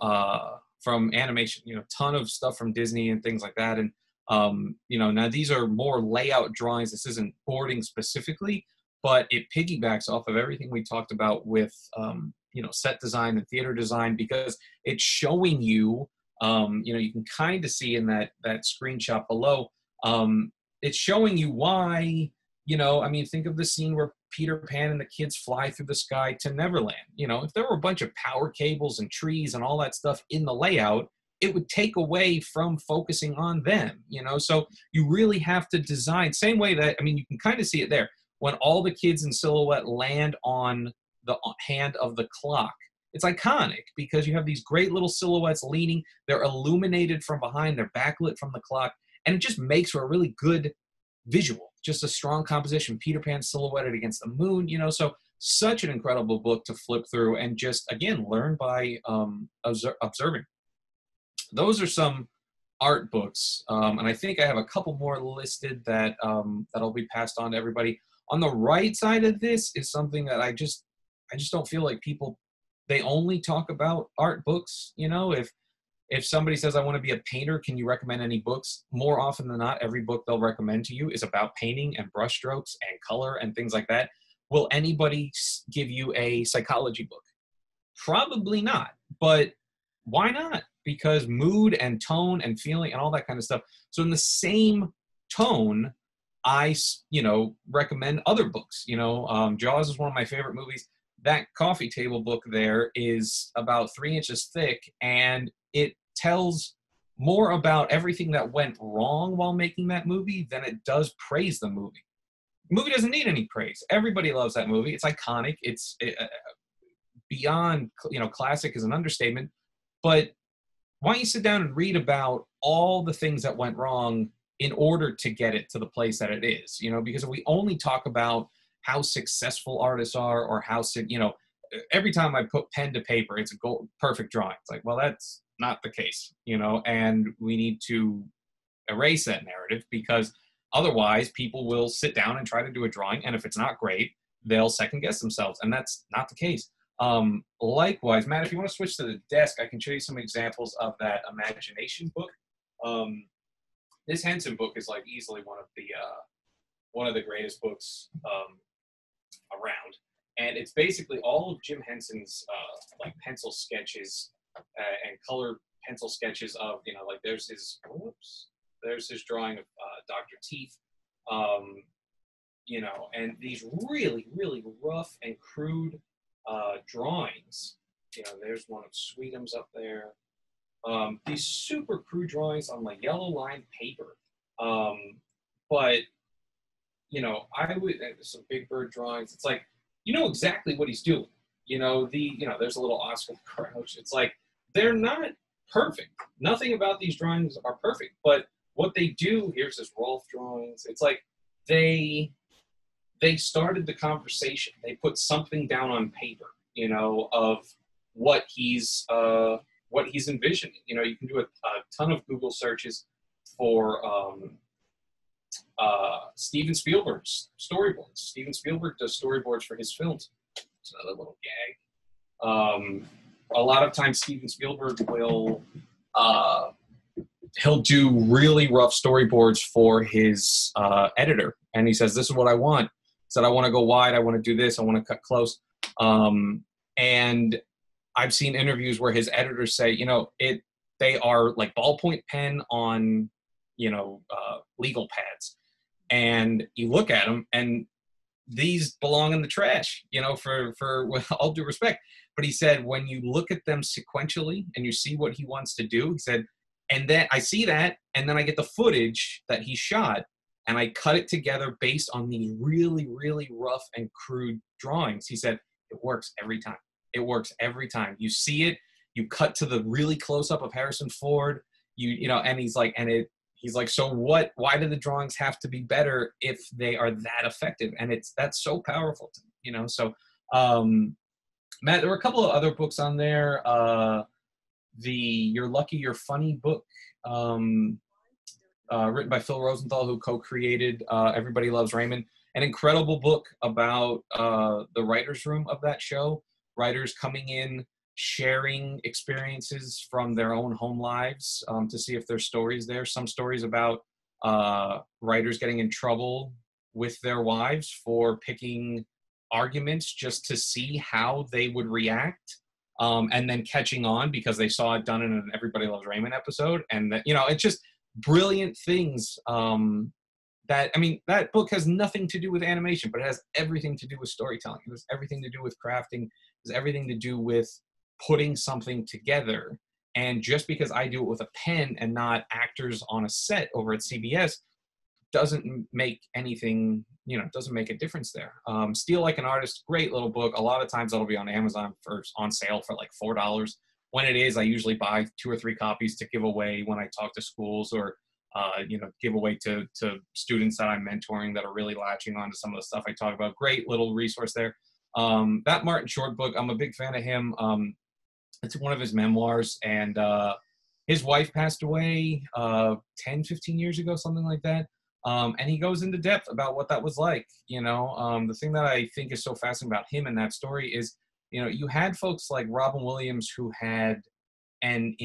animation. You know, ton of stuff from Disney and things like that. And you know, now these are more layout drawings. This isn't boarding specifically, but it piggybacks off of everything we talked about with you know, set design and theater design, because it's showing you. You know, you can kind of see in that screenshot below. It's showing you why, you know, I mean, think of the scene where Peter Pan and the kids fly through the sky to Neverland. You know, if there were a bunch of power cables and trees and all that stuff in the layout, it would take away from focusing on them, you know? So you really have to design, same way that, I mean, you can kind of see it there. When all the kids in silhouette land on the hand of the clock, it's iconic because you have these great little silhouettes leaning. They're illuminated from behind. They're backlit from the clock. And it just makes for a really good visual, just a strong composition. Peter Pan silhouetted against the moon, you know. So such an incredible book to flip through and just, again, learn by observing. Those are some art books. And I think I have a couple more listed that, that'll be passed on to everybody. On the right side of this is something that I just don't feel like people, they only talk about art books, you know. If somebody says, I want to be a painter, can you recommend any books? More often than not, every book they'll recommend to you is about painting and brushstrokes and color and things like that. Will anybody give you a psychology book? Probably not, but why not? Because mood and tone and feeling and all that kind of stuff. So in the same tone, I, you know, recommend other books. You know, Jaws is one of my favorite movies. That coffee table book there is about 3 inches thick, and it tells more about everything that went wrong while making that movie than it does praise the movie. The movie doesn't need any praise. Everybody loves that movie. It's iconic. It's beyond, you know, classic is an understatement. But why don't you sit down and read about all the things that went wrong in order to get it to the place that it is, you know, because if we only talk about how successful artists are or how, you know, every time I put pen to paper, it's a perfect drawing. It's like, well, that's not the case, you know, and we need to erase that narrative, because otherwise people will sit down and try to do a drawing, and if it's not great, they'll second guess themselves, and that's not the case. Likewise, Matt, if you want to switch to the desk, I can show you some examples of that imagination book. This Henson book is like easily one of the greatest books around, and it's basically all of Jim Henson's like pencil sketches and color pencil sketches of, you know, like there's his drawing of Dr. Teeth, you know, and these really, really rough and crude drawings. You know, there's one of Sweetums up there. These super crude drawings on like yellow lined paper, but you know, I would, some Big Bird drawings, it's like, you know exactly what he's doing. You know, there's a little Oscar Crouch. It's like, they're not perfect. Nothing about these drawings are perfect, but what they do, here's this Rolf drawings. It's like, they started the conversation. They put something down on paper, you know, of what he's envisioning. You know, you can do a ton of Google searches for Steven Spielberg's storyboards. Steven Spielberg does storyboards for his films. It's another little gag. A lot of times Steven Spielberg will, he'll do really rough storyboards for his editor. And he says, this is what I want. He said, I want to go wide. I want to do this. I want to cut close. And I've seen interviews where his editors say, you know, they are like ballpoint pen on, you know, legal pads. And you look at them and these belong in the trash, you know, for all due respect. But he said, when you look at them sequentially and you see what he wants to do, he said, and then I see that, and then I get the footage that he shot, and I cut it together based on these really, really rough and crude drawings. He said, it works every time. It works every time. You see it, you cut to the really close-up of Harrison Ford, you know, and he's like, he's like, so what, why do the drawings have to be better if they are that effective? And that's so powerful to me, you know? So, Matt, there were a couple of other books on there. The You're Lucky, You're Funny book, written by Phil Rosenthal, who co-created Everybody Loves Raymond. An incredible book about the writer's room of that show. Writers coming in, sharing experiences from their own home lives to see if there's stories there. Some stories about writers getting in trouble with their wives for picking arguments just to see how they would react. And then catching on because they saw it done in an Everybody Loves Raymond episode. And that, you know, it's just brilliant things that, I mean, that book has nothing to do with animation, but it has everything to do with storytelling. It has everything to do with crafting. It has everything to do with putting something together. And just because I do it with a pen and not actors on a set over at CBS doesn't make anything, you know, doesn't make a difference there. Steal Like an Artist, great little book. A lot of times that'll be on Amazon on sale for like $4. When it is, I usually buy 2 or 3 copies to give away when I talk to schools or, you know, give away to students that I'm mentoring that are really latching on to some of the stuff I talk about. Great little resource there. That Martin Short book, I'm a big fan of him. It's one of his memoirs, and his wife passed away 10, 15 years ago, something like that. And he goes into depth about what that was like, you know. The thing that I think is so fascinating about him and that story is, you know, you had folks like Robin Williams who had an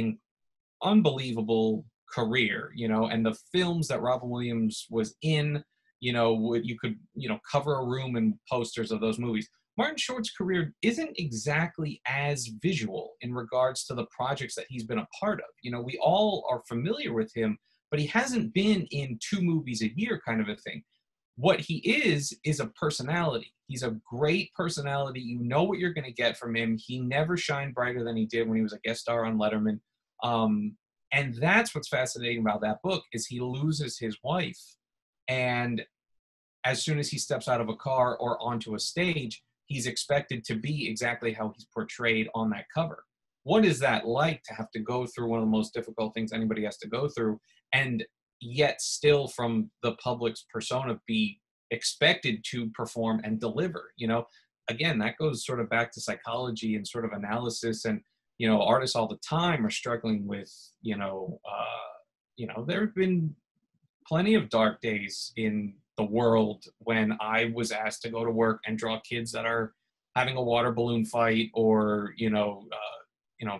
unbelievable career, you know, and the films that Robin Williams was in, you know, you could, you know, cover a room in posters of those movies. Martin Short's career isn't exactly as visual in regards to the projects that he's been a part of. You know, we all are familiar with him, but he hasn't been in 2 movies a year kind of a thing. What he is a personality. He's a great personality. You know what you're going to get from him. He never shined brighter than he did when he was a guest star on Letterman. And that's what's fascinating about that book is he loses his wife. And as soon as he steps out of a car or onto a stage, he's expected to be exactly how he's portrayed on that cover. What is that like to have to go through one of the most difficult things anybody has to go through, and yet still from the public's persona be expected to perform and deliver? You know, again, that goes sort of back to psychology and sort of analysis. And, you know, artists all the time are struggling with, you know, there have been plenty of dark days in the world when I was asked to go to work and draw kids that are having a water balloon fight or, you know,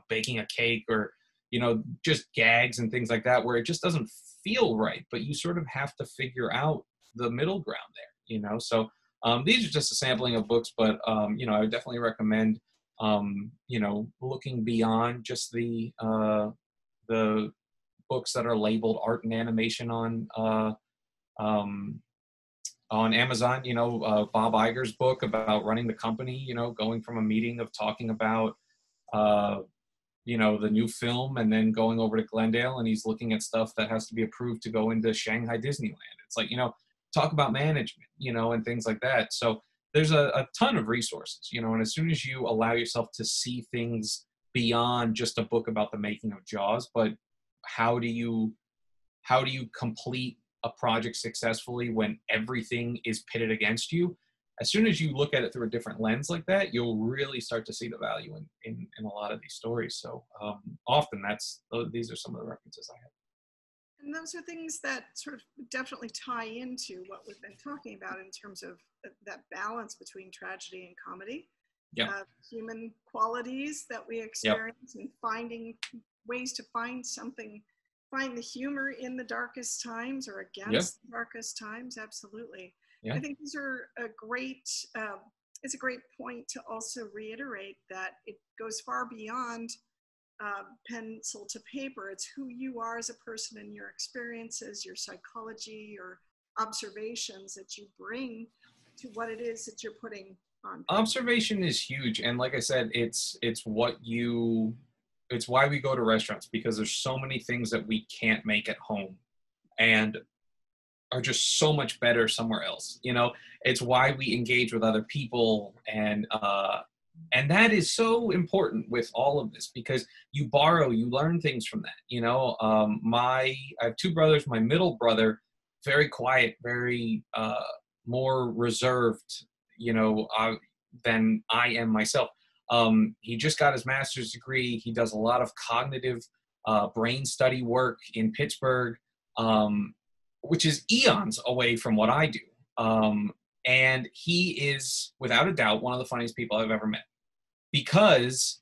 baking a cake or, you know, just gags and things like that where it just doesn't feel right, but you sort of have to figure out the middle ground there, you know? So these are just a sampling of books, but, you know, I would definitely recommend, you know, looking beyond just the books that are labeled art and animation on Amazon. You know, Bob Iger's book about running the company, you know, going from a meeting of talking about, you know, the new film and then going over to Glendale and he's looking at stuff that has to be approved to go into Shanghai Disneyland. It's like, you know, talk about management, you know, and things like that. So there's a ton of resources, you know, and as soon as you allow yourself to see things beyond just a book about the making of Jaws, but how do you complete a project successfully when everything is pitted against you? As soon as you look at it through a different lens like that, you'll really start to see the value in a lot of these stories. So often these are some of the references I have. And those are things that sort of definitely tie into what we've been talking about in terms of that balance between tragedy and comedy, yep. Human qualities that we experience, yep. and finding ways to find the humor in the darkest times or against, yep. the darkest times. Absolutely. Yeah. I think these are it's a great point to also reiterate that it goes far beyond pencil to paper. It's who you are as a person and your experiences, your psychology, your observations that you bring to what it is that you're putting on. Observation is huge. And like I said, it's why we go to restaurants, because there's so many things that we can't make at home and are just so much better somewhere else. You know, it's why we engage with other people, and that is so important with all of this, because you learn things from that. You know, I have two brothers. My middle brother, very quiet, very more reserved, you know, than I am myself. He just got his master's degree. He does a lot of cognitive brain study work in Pittsburgh, which is eons away from what I do. And he is, without a doubt, one of the funniest people I've ever met, because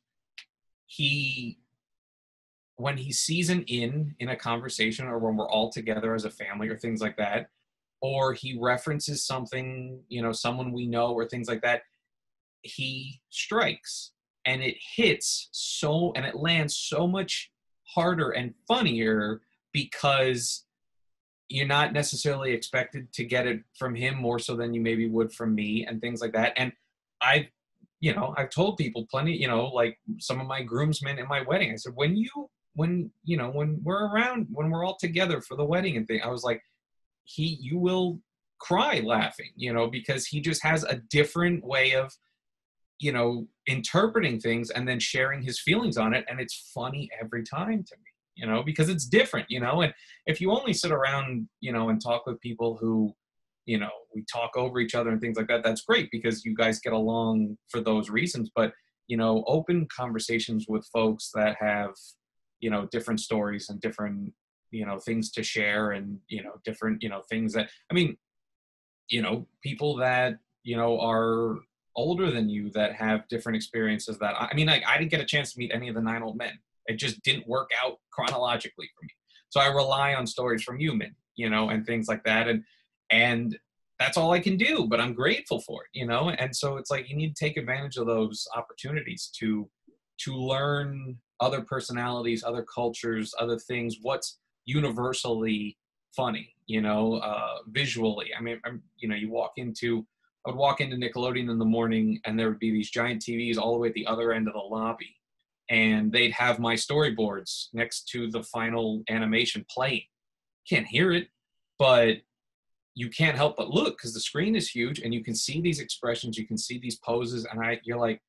when he sees an in a conversation, or when we're all together as a family or things like that, or he references something, you know, someone we know or things like that, he strikes, and it hits so, and it lands so much harder and funnier, because you're not necessarily expected to get it from him more so than you maybe would from me and things like that. And I've told people plenty, you know, like some of my groomsmen at my wedding, I said, when we're all together for the wedding and thing, I was like, you will cry laughing, you know, because he just has a different way of, you know, interpreting things and then sharing his feelings on it. And it's funny every time to me, you know, because it's different, you know. And if you only sit around, you know, and talk with people who, you know, we talk over each other and things like that, that's great, because you guys get along for those reasons. But, you know, open conversations with folks that have, you know, different stories and different, you know, things to share, and, you know, different, you know, things that, I mean, you know, people that, you know, are older than you that have different experiences that, I mean, like, I didn't get a chance to meet any of the 9 old men. It just didn't work out chronologically for me. So I rely on stories from you, Mindy, you know, and things like that. And that's all I can do, but I'm grateful for it, you know? And so it's like, you need to take advantage of those opportunities to learn other personalities, other cultures, other things, what's universally funny, you know, visually. I mean, you know, I would walk into Nickelodeon in the morning, and there would be these giant TVs all the way at the other end of the lobby. And they'd have my storyboards next to the final animation playing. Can't hear it, but you can't help but look, because the screen is huge, and you can see these expressions, you can see these poses, and you're like,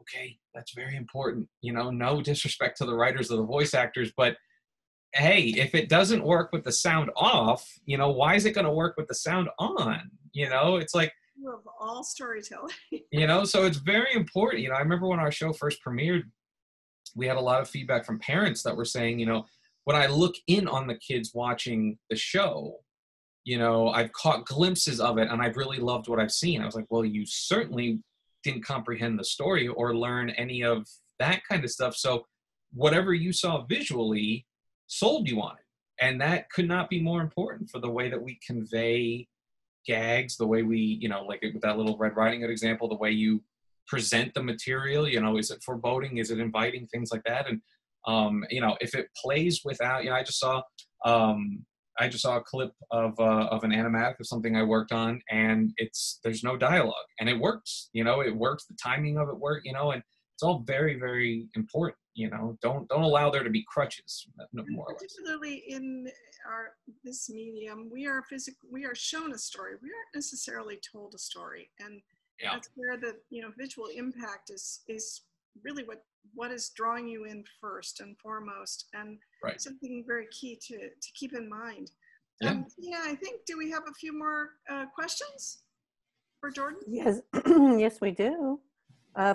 okay, that's very important. You know, no disrespect to the writers or the voice actors, but hey, if it doesn't work with the sound off, you know, why is it going to work with the sound on? You know, it's like, of all storytelling. You know, so it's very important. You know, I remember when our show first premiered, we had a lot of feedback from parents that were saying, you know, when I look in on the kids watching the show, you know, I've caught glimpses of it and I've really loved what I've seen. I was like, well, you certainly didn't comprehend the story or learn any of that kind of stuff. So whatever you saw visually sold you on it. And that could not be more important for the way that we convey gags, the way we, you know, like with that little Red Riding Hood example, the way you present the material, you know, is it foreboding? Is it inviting? Things like that. And, you know, if it plays without, you know, I just saw a clip of an animatic of something I worked on, and there's no dialogue, and it works, you know, it works. The timing of it worked, you know, and it's all very, very important. You know, don't allow there to be crutches, more or less. Particularly in our this medium, we are shown a story. We aren't necessarily told a story, and yeah. That's where the visual impact is really what is drawing you in first and foremost, and right. Something very key to keep in mind. Yeah. Yeah, I think, do we have a few more questions for Jordan? Yes, yes, we do.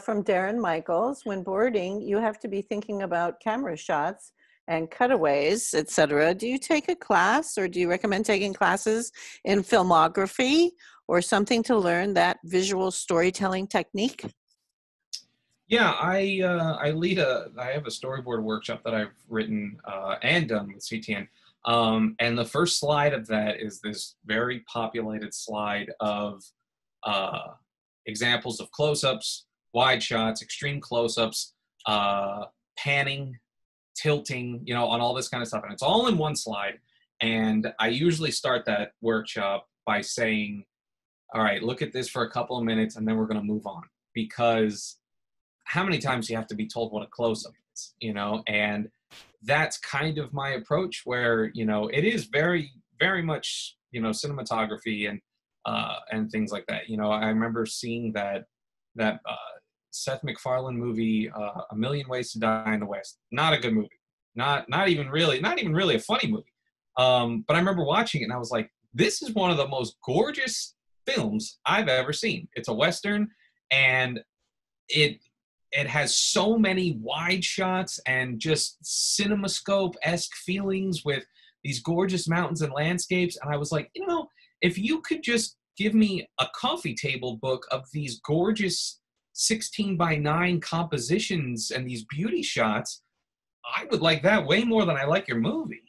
From Darren Michaels, when boarding, you have to be thinking about camera shots and cutaways, etc. Do you take a class, or do you recommend taking classes in filmography or something to learn that visual storytelling technique? Yeah, I have a storyboard workshop that I've written and done with CTN. And the first slide of that is this very populated slide of examples of close-ups, wide shots, extreme close-ups, panning, tilting, on all this kind of stuff. And it's all in one slide. And I usually start that workshop by saying, all right, look at this for a couple of minutes, and then we're going to move on. Because how many times do you have to be told what a close-up is, And that's kind of my approach, where, it is very, very much, cinematography and things like that. I remember seeing that Seth MacFarlane movie, A Million Ways to Die in the West. Not a good movie. Not even really a funny movie. But I remember watching it and I was like, this is one of the most gorgeous films I've ever seen. It's a Western, and it has so many wide shots and just CinemaScope-esque feelings with these gorgeous mountains and landscapes. And I was like, if you could just give me a coffee table book of these gorgeous 16:9 compositions and these beauty shots, I would like that way more than I like your movie,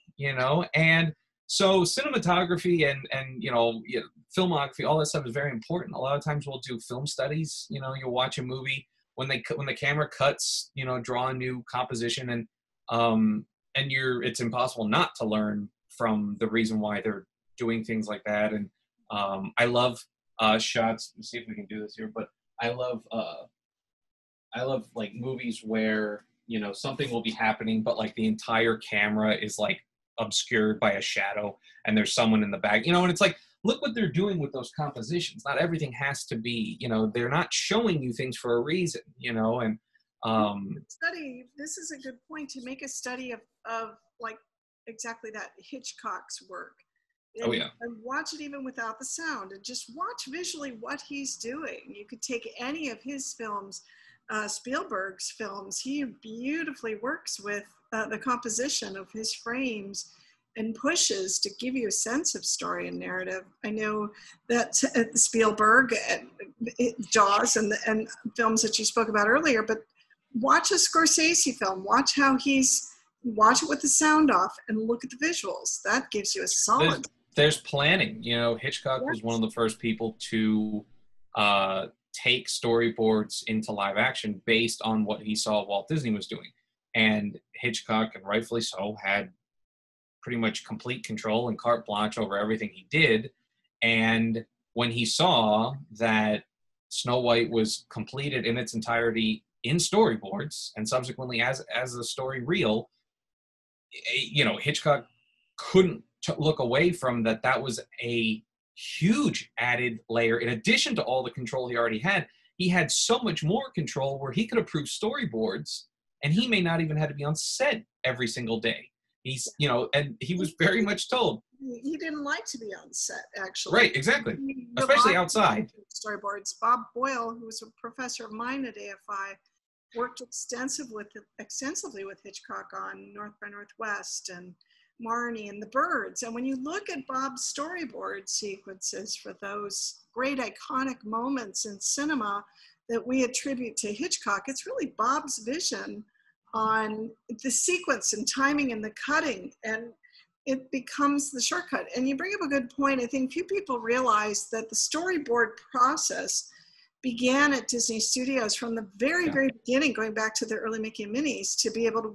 And so cinematography and filmography, all that stuff is very important. A lot of times we'll do film studies. You'll watch a movie, when the camera cuts, draw a new composition, and it's impossible not to learn from the reason why they're doing things like that. And I love shots. Let's see if we can do this here, but I love like movies where something will be happening, but like the entire camera is like obscured by a shadow, and there's someone in the back, and it's like, look what they're doing with those compositions. Not everything has to be, they're not showing you things for a reason, and this is a good point to make a study of like exactly that, Hitchcock's work. And, oh yeah. And watch it even without the sound, and just watch visually what he's doing. You could take any of his films, Spielberg's films. He beautifully works with the composition of his frames and pushes to give you a sense of story and narrative. I know that Spielberg, Jaws, and films that you spoke about earlier, but watch a Scorsese film, watch it with the sound off and look at the visuals. That gives you a solid. There's planning. Hitchcock was one of the first people to take storyboards into live action based on what he saw Walt Disney was doing. And Hitchcock, and rightfully so, had pretty much complete control and carte blanche over everything he did. And when he saw that Snow White was completed in its entirety in storyboards and subsequently as a story reel, Hitchcock couldn't look away from that. That was a huge added layer. In addition to all the control he already had, he had so much more control where he could approve storyboards, and he may not even have to be on set every single day. He's, and he was very much told. He didn't like to be on set, actually. Right, exactly. Especially outside. Storyboards. Bob Boyle, who was a professor of mine at AFI, worked extensively with Hitchcock on North by Northwest and Marnie and the Birds. And when you look at Bob's storyboard sequences for those great iconic moments in cinema that we attribute to Hitchcock, it's really Bob's vision on the sequence and timing and the cutting, and it becomes the shortcut. And you bring up a good point. I think few people realize that the storyboard process began at Disney Studios from the very, very beginning, going back to the early Mickey and Minnie's,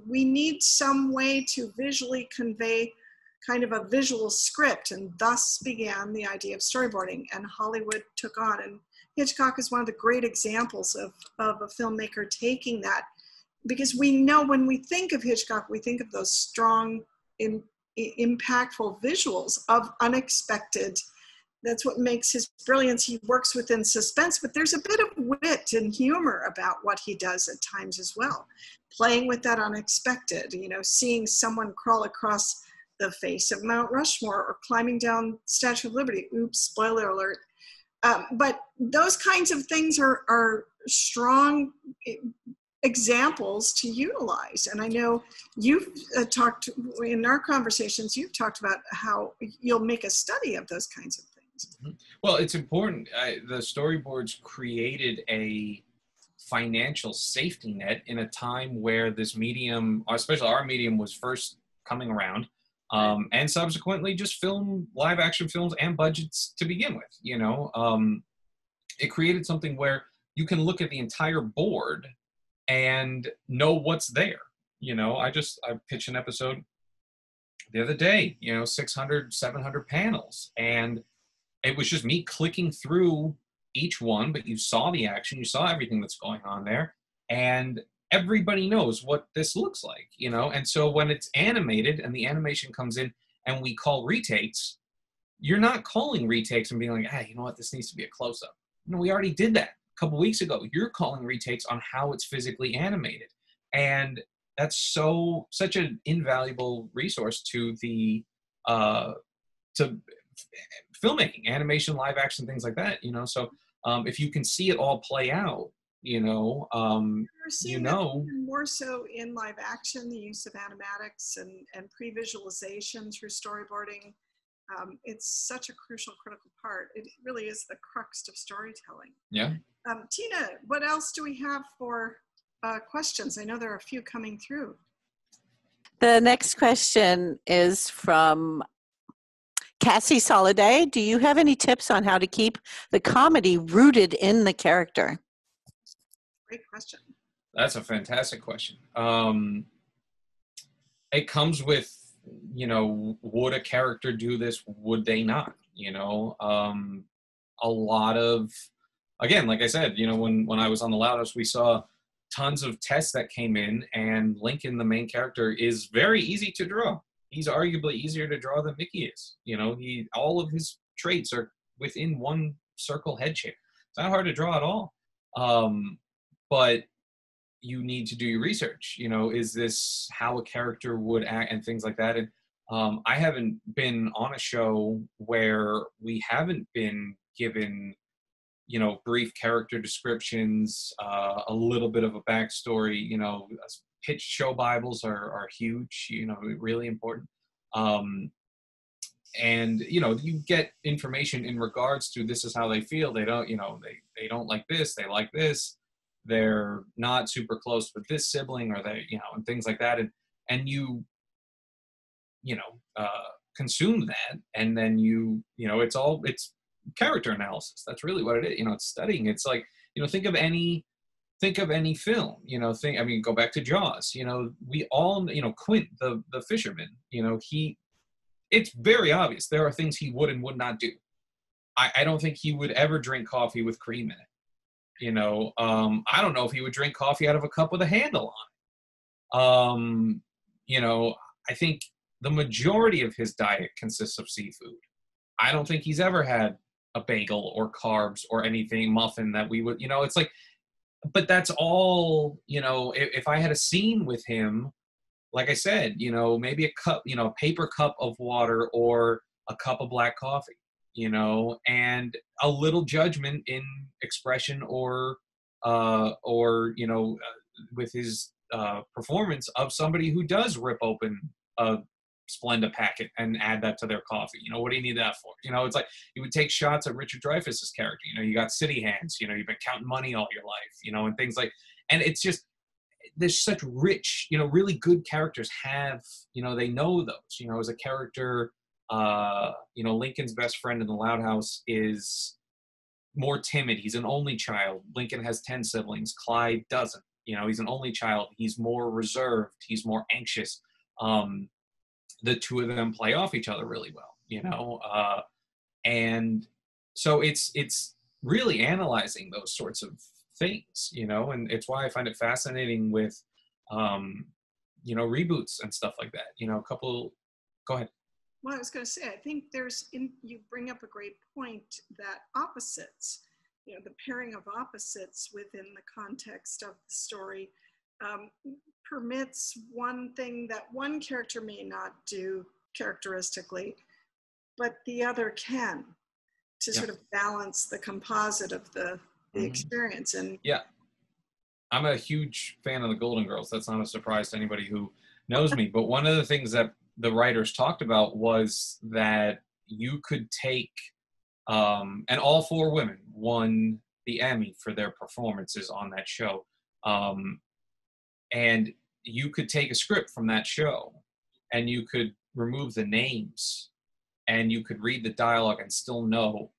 we need some way to visually convey kind of a visual script, and thus began the idea of storyboarding, and Hollywood took on and Hitchcock is one of the great examples of a filmmaker taking that, because we know when we think of Hitchcock, we think of those strong, impactful visuals of unexpected. That's what makes his brilliance. He works within suspense, but there's a bit of wit and humor about what he does at times as well. Playing with that unexpected, you know, seeing someone crawl across the face of Mount Rushmore or climbing down Statue of Liberty. Oops, spoiler alert. But those kinds of things are strong examples to utilize. And I know you've talked, in our conversations, you've talked about how you'll make a study of those kinds of things. Mm-hmm. Well, it's important. The storyboards created a financial safety net in a time where this medium, especially our medium, was first coming around, and subsequently just film, live action films and budgets to begin with, you know. It created something where you can look at the entire board and know what's there. You know, I pitched an episode the other day, you know, 600, 700 panels. And it was just me clicking through each one, but you saw the action, you saw everything that's going on there. And everybody knows what this looks like, you know? And so when it's animated and the animation comes in and we call retakes, you're not calling retakes and being like, hey, you know what, this needs to be a close-up. No, we already did that a couple weeks ago. You're calling retakes on how it's physically animated. And that's such an invaluable resource to the, to filmmaking, animation, live action, things like that, you know? So if you can see it all play out, you know, you know, more so in live action, the use of animatics and pre-visualization through storyboarding. It's such a crucial, critical part. It really is the crux of storytelling. Yeah. Tina, what else do we have for questions? I know there are a few coming through. The next question is from Cassie Soliday. Do you have any tips on how to keep the comedy rooted in the character? Great question. That's a fantastic question. It comes with, you know, would a character do this? Would they not? You know, a lot of, again, like I said, you know, when I was on The Loud House, we saw tons of tests that came in, and Lincoln, the main character, is very easy to draw. He's arguably easier to draw than Mickey is. You know, all of his traits are within one circle head shape. It's not hard to draw at all. But you need to do your research. You know, is this how a character would act and things like that? And I haven't been on a show where we haven't been given, you know, brief character descriptions, a little bit of a backstory. You know, pitch show Bibles are huge, you know, really important. And, you know, you get information in regards to this is how they feel. They don't, you know, they don't like this, they like this. They're not super close with this sibling, or they, you know, and things like that. And you know, consume that. And then you know, it's character analysis. That's really what it is. You know, it's studying. It's like, you know, think of any film, you know, I mean, go back to Jaws, you know, we all, you know, Quint, the fisherman, you know, it's very obvious. There are things he would and would not do. I don't think he would ever drink coffee with cream in it. You know, I don't know if he would drink coffee out of a cup with a handle on it. You know, I think the majority of his diet consists of seafood. I don't think he's ever had a bagel or carbs or anything, muffin that we would, you know, it's like, but that's all, you know, if I had a scene with him, like I said, you know, maybe a cup, you know, a paper cup of water or a cup of black coffee. You know, and a little judgment in expression or you know, with his performance of somebody who does rip open a Splenda packet and add that to their coffee. You know, what do you need that for? You know, it's like you would take shots at Richard Dreyfuss's character. You know, you got city hands. You know, you've been counting money all your life. You know, and things like, and it's just there's such rich, you know, really good characters have, you know, they know those. You know, as a character. You know, Lincoln's best friend in The Loud House is more timid. He's an only child. Lincoln has 10 siblings. Clyde doesn't. You know, he's an only child. He's more reserved. He's more anxious. The two of them play off each other really well, you know. And so it's really analyzing those sorts of things, you know, and it's why I find it fascinating with, you know, reboots and stuff like that. You know, a couple, go ahead. Well, I was going to say, I think there's, you bring up a great point that opposites, you know, the pairing of opposites within the context of the story permits one thing that one character may not do characteristically, but the other can, to sort of balance the composite of the experience. And yeah, I'm a huge fan of the Golden Girls. That's not a surprise to anybody who knows me. But one of the things that the writers talked about was that you could take, and all four women won the Emmy for their performances on that show. And you could take a script from that show and you could remove the names and you could read the dialogue and still know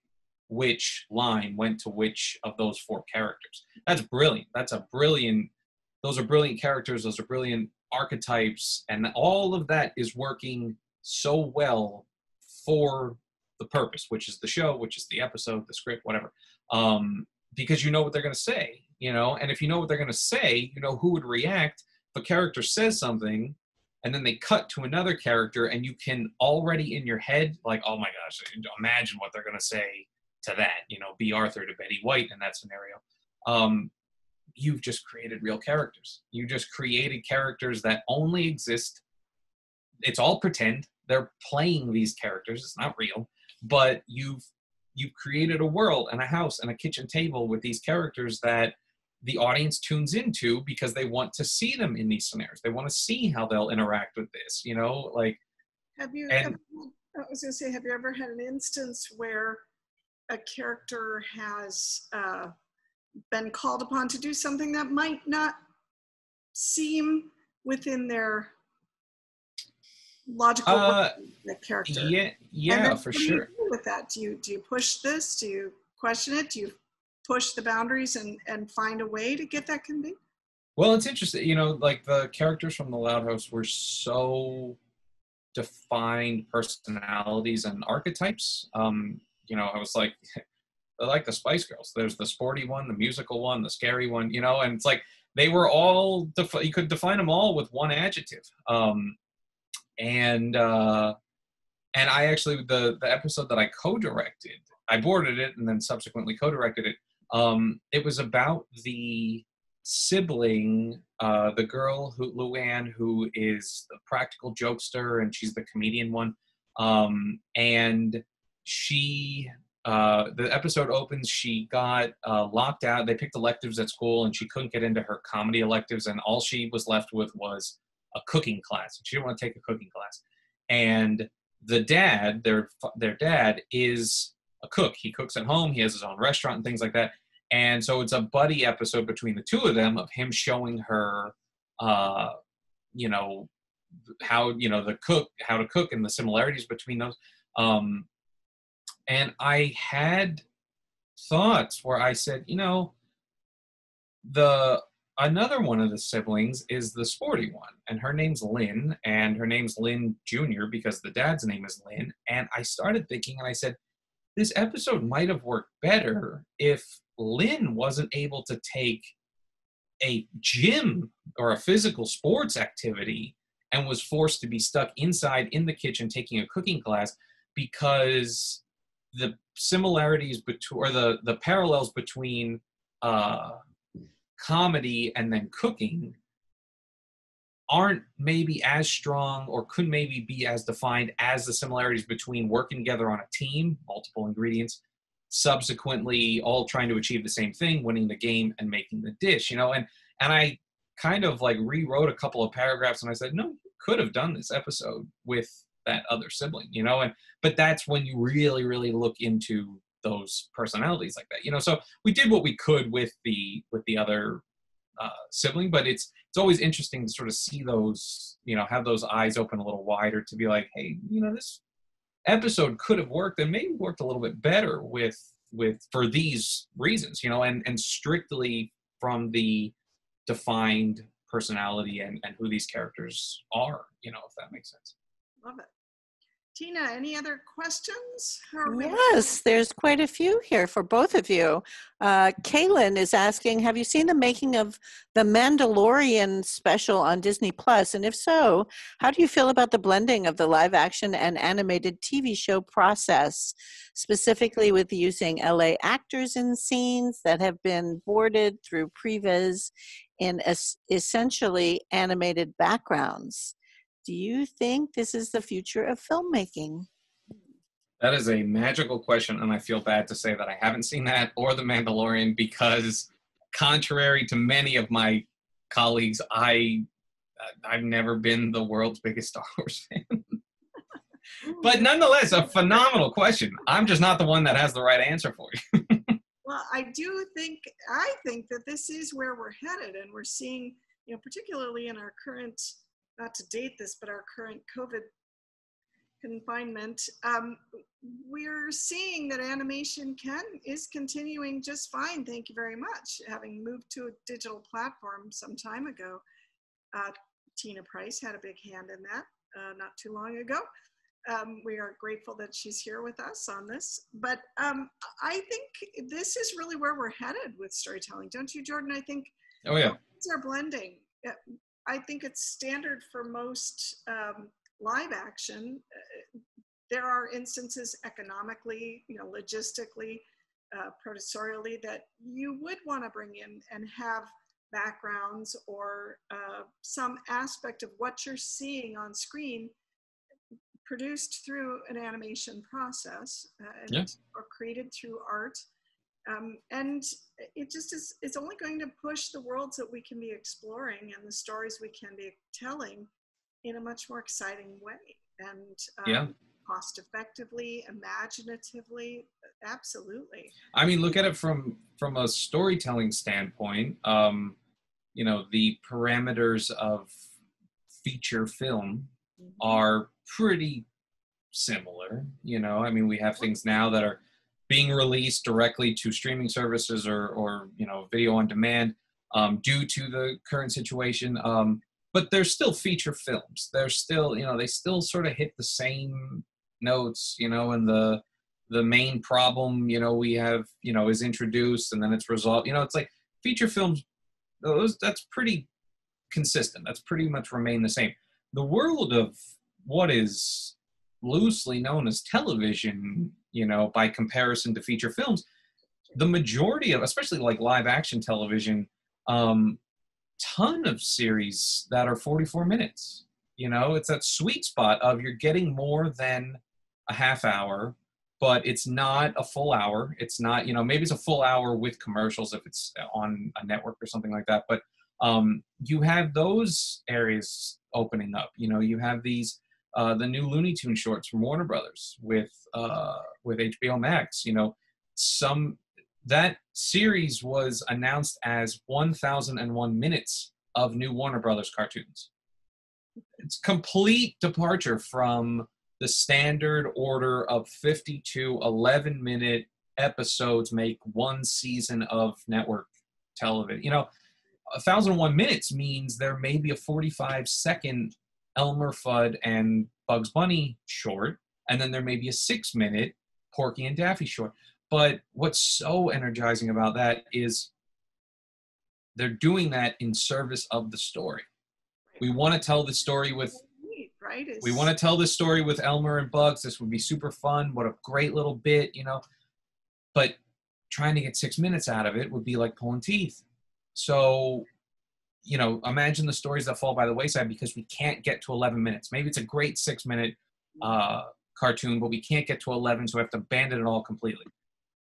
which line went to which of those four characters. That's brilliant. Those are brilliant characters. Those are brilliant archetypes. And all of that is working so well for the purpose, which is the show, which is the episode, the script, whatever. Because you know what they're going to say, you know? And if you know what they're going to say, you know who would react. If a character says something, and then they cut to another character, and you can already in your head, like, oh my gosh, imagine what they're going to say to that, you know, B. Arthur to Betty White in that scenario. You've just created real characters. You just created characters that only exist. It's all pretend. They're playing these characters. It's not real. But you've created a world and a house and a kitchen table with these characters that the audience tunes into because they want to see them in these scenarios. They want to see how they'll interact with this, you know, like. Have you ever had an instance where a character has been called upon to do something that might not seem within their logical character? Yeah, for sure. With that, do you push this? Do you question it? Do you push the boundaries and find a way to get that conveyed? Well, it's interesting, you know, like the characters from The Loud House were so defined personalities and archetypes. You know, I was like, they're like the Spice Girls. There's the sporty one, the musical one, the scary one, you know, and it's like they were all, you could define them all with one adjective. And I actually, the episode that I co-directed, I boarded it and then subsequently co-directed it. It was about the sibling, the girl, Luann, who is the practical jokester, and she's the comedian one. And she, the episode opens, she got locked out. They picked electives at school, and she couldn't get into her comedy electives, and all she was left with was a cooking class. She didn't want to take a cooking class. And the dad, their dad, is a cook. He cooks at home. He has his own restaurant and things like that. And so it's a buddy episode between the two of them of him showing her, you know, how, you know, how to cook and the similarities between those. And I had thoughts where I said, you know, another one of the siblings is the sporty one, and her name's Lynn, and her name's Lynn Jr. because the dad's name is Lynn. And I started thinking, and I said, this episode might have worked better if Lynn wasn't able to take a gym or a physical sports activity and was forced to be stuck inside in the kitchen taking a cooking class, because the similarities between, or the parallels between comedy and then cooking aren't maybe as strong, or could maybe be as defined as the similarities between working together on a team, multiple ingredients, subsequently all trying to achieve the same thing, winning the game and making the dish, you know? And I kind of like rewrote a couple of paragraphs, and I said, no, you could have done this episode with that other sibling, you know? But that's when you really, really look into those personalities like that, you know? So we did what we could with the other sibling, but it's always interesting to sort of see those, you know, have those eyes open a little wider to be like, hey, you know, this episode could have worked and maybe worked a little bit better with for these reasons, you know, and strictly from the defined personality and who these characters are, you know, if that makes sense. Love it. Tina, any other questions? Yes, there's quite a few here for both of you. Kaylin is asking, have you seen the making of the Mandalorian special on Disney Plus? And if so, how do you feel about the blending of the live action and animated TV show process, specifically with using LA actors in scenes that have been boarded through previs in essentially animated backgrounds? Do you think this is the future of filmmaking? That is a magical question, and I feel bad to say that I haven't seen that or The Mandalorian because, contrary to many of my colleagues, I've never been the world's biggest Star Wars fan. But nonetheless, a phenomenal question. I'm just not the one that has the right answer for you. Well, I think that this is where we're headed, and we're seeing, you know, particularly in our current, not to date this, but our current COVID confinement, we're seeing that animation is continuing just fine, thank you very much, having moved to a digital platform some time ago. Tina Price had a big hand in that not too long ago. We are grateful that she's here with us on this, but I think this is really where we're headed with storytelling, don't you, Jordan? I think oh, yeah. Things are blending. I think it's standard for most live action. There are instances economically, you know, logistically, professorially, that you would want to bring in and have backgrounds or some aspect of what you're seeing on screen produced through an animation process or created through art. And it just is, it's only going to push the worlds that we can be exploring and the stories we can be telling in a much more exciting way and cost effectively, imaginatively, absolutely. I mean, look at it from a storytelling standpoint, you know, the parameters of feature film are pretty similar, you know, I mean, we have things now that are being released directly to streaming services or you know, video on demand due to the current situation. But they're still feature films. They're still, you know, they still sort of hit the same notes, you know, and the main problem, you know, we have, you know, is introduced and then it's resolved. You know, it's like feature films, that's pretty consistent. That's pretty much remained the same. The world of what is loosely known as television, you know, by comparison to feature films, the majority of, especially like live action television, ton of series that are 44 minutes, you know, it's that sweet spot of you're getting more than a half hour, but it's not a full hour. It's not, you know, maybe it's a full hour with commercials if it's on a network or something like that. But you have those areas opening up, you know, you have these, the new Looney Tunes shorts from Warner Brothers with HBO Max, you know, that series was announced as 1,001 minutes of new Warner Brothers cartoons. It's complete departure from the standard order of 52 11-minute episodes make one season of network television. You know, 1,001 minutes means there may be a 45-second Elmer Fudd and Bugs Bunny short, and then there may be a 6-minute Porky and Daffy short. But what's so energizing about that is they're doing that in service of the story. We want to tell the story with Elmer and Bugs. This would be super fun. What a great little bit, you know. But trying to get 6 minutes out of it would be like pulling teeth. So, you know, imagine the stories that fall by the wayside because we can't get to 11 minutes. Maybe it's a great 6-minute cartoon, but we can't get to 11, so we have to abandon it all completely.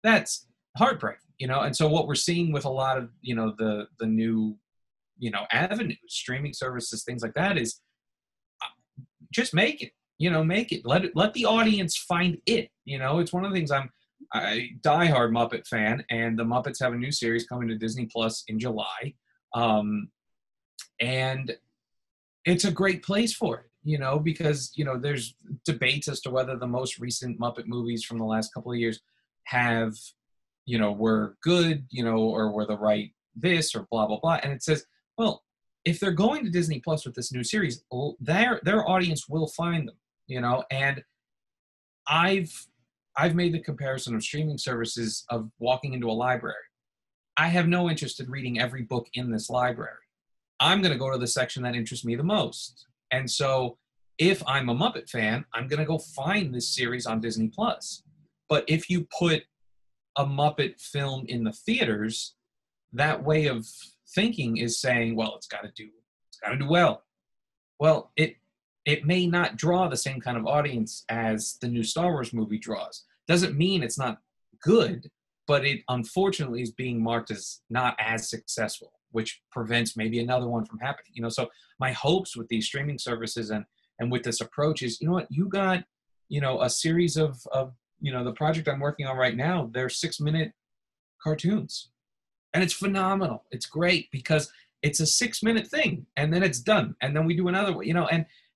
That's heartbreaking, you know? And so what we're seeing with a lot of, you know, the new, you know, avenues, streaming services, things like that is just make it, you know, make it. Let the audience find it, you know? It's one of the things I'm a diehard Muppet fan, and the Muppets have a new series coming to Disney Plus in July. And it's a great place for it, you know, because, you know, there's debates as to whether the most recent Muppet movies from the last couple of years have, you know, were good, you know, or were the right this or blah, blah, blah. And it says, well, if they're going to Disney Plus with this new series, their audience will find them, you know, and I've made the comparison of streaming services of walking into a library. I have no interest in reading every book in this library. I'm going to go to the section that interests me the most. And so if I'm a Muppet fan, I'm going to go find this series on Disney+. But if you put a Muppet film in the theaters, that way of thinking is saying, well, it's got to do well. Well, it may not draw the same kind of audience as the new Star Wars movie draws. Doesn't mean it's not good, but it unfortunately is being marked as not as successful, which prevents maybe another one from happening. You know, so my hopes with these streaming services and with this approach is, you know what, you got, you know, a series of you know, the project I'm working on right now, they're 6-minute cartoons. And it's phenomenal. It's great because it's a 6-minute thing and then it's done. And then we do another one, you know,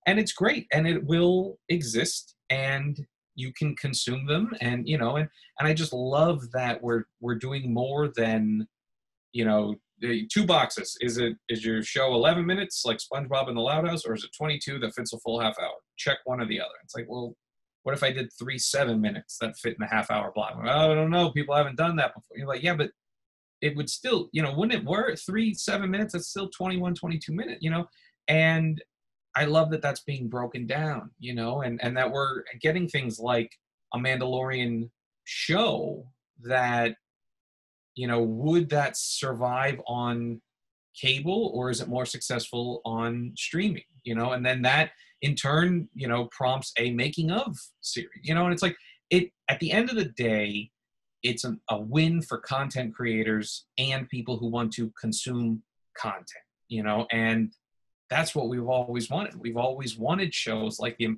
and it's great and it will exist and you can consume them. And, you know, and I just love that we're doing more than, you know, two boxes. Is your show 11 minutes like SpongeBob and The Loud House, or is it 22 that fits a full half hour? Check one or the other. It's like, well, what if I did 3 7-minute that fit in a half-hour block? Like, oh, I don't know. People haven't done that before. You're like, yeah, but it would still, you know, wouldn't it work? 3 7-minute, that's still 21, 22 minutes, you know? And I love that that's being broken down, you know, and that we're getting things like a Mandalorian show that, you know, would that survive on cable or is it more successful on streaming, you know? And then that in turn, you know, prompts a making of series, you know? And it's like, at the end of the day, it's a win for content creators and people who want to consume content, you know? And that's what we've always wanted. We've always wanted shows like the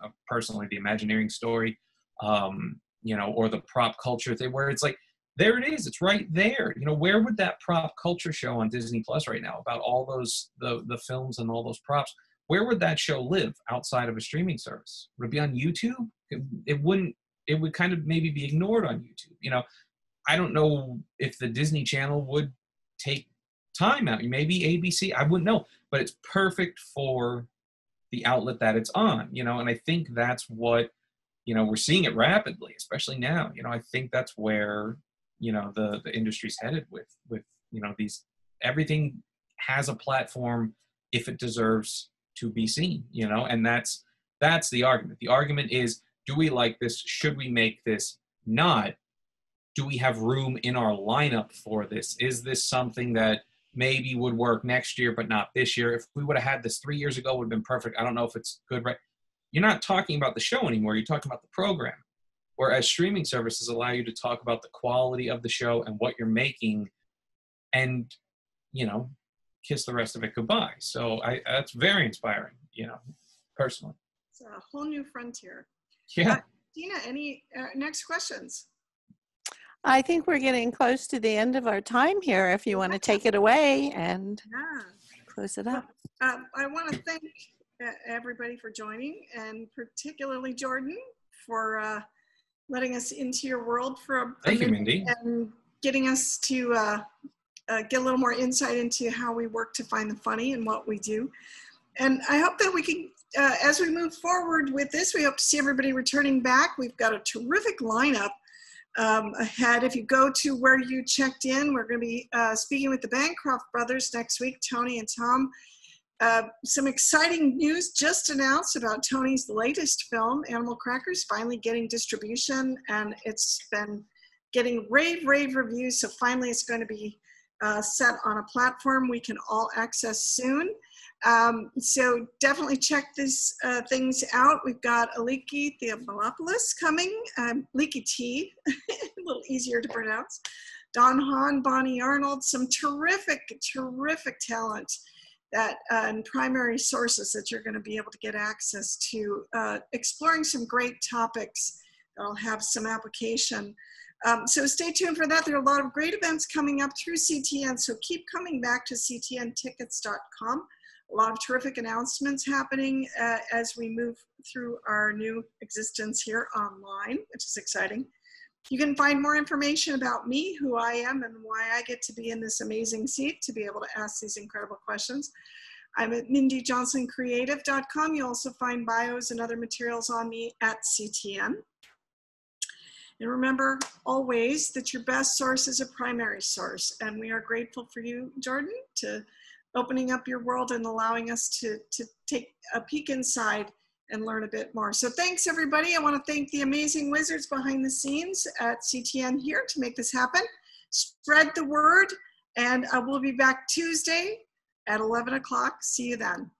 Imagineering Story, you know, or the prop culture thing where it's like, there it is, it's right there. You know, where would that prop culture show on Disney Plus right now about all those, the films and all those props, where would that show live outside of a streaming service? Would it be on YouTube? It would kind of maybe be ignored on YouTube. You know, I don't know if the Disney Channel would take time out. Maybe ABC, I wouldn't know, but it's perfect for the outlet that it's on, you know? And I think that's what, you know, we're seeing it rapidly, especially now, you know, I think that's where, you know, the industry's headed with, you know, these, everything has a platform if it deserves to be seen, you know? And that's the argument. The argument is, do we like this? Should we make this? Not, do we have room in our lineup for this? Is this something that maybe would work next year, but not this year? If we would have had this 3 years ago, it would have been perfect. I don't know if it's good, right? You're not talking about the show anymore. You're talking about the program. Whereas streaming services allow you to talk about the quality of the show and what you're making and, you know, kiss the rest of it goodbye. So that's very inspiring, you know, personally. It's a whole new frontier. Yeah. Dina, any next questions? I think we're getting close to the end of our time here. If you want to take it away and close it up. I want to thank everybody for joining, and particularly Jordan for letting us into your world for a minute. Thank you, Mindy. And getting us to get a little more insight into how we work to find the funny and what we do. And I hope that we can, as we move forward with this, we hope to see everybody returning back. We've got a terrific lineup ahead. If you go to where you checked in, we're going to be speaking with the Bancroft brothers next week, Tony and Tom. Some exciting news just announced about Tony's latest film, Animal Crackers, finally getting distribution, and it's been getting rave reviews, so finally it's going to be set on a platform we can all access soon. So definitely check these things out. We've got Aliki Theobalopoulos coming, Leaky T, a little easier to pronounce, Don Hahn, Bonnie Arnold, some terrific talent that and primary sources that you're going to be able to get access to, exploring some great topics that'll have some application. So stay tuned for that. There are a lot of great events coming up through CTN, so keep coming back to ctntickets.com. A lot of terrific announcements happening as we move through our new existence here online, which is exciting. You can find more information about me, who I am, and why I get to be in this amazing seat to be able to ask these incredible questions. I'm at mindyjohnsoncreative.com. You'll also find bios and other materials on me at CTN. And remember always that your best source is a primary source. And we are grateful for you, Jordan, to opening up your world and allowing us to take a peek inside and learn a bit more. So thanks, everybody. I want to thank the amazing wizards behind the scenes at CTN here to make this happen. Spread the word, and we'll be back Tuesday at 11 o'clock. See you then.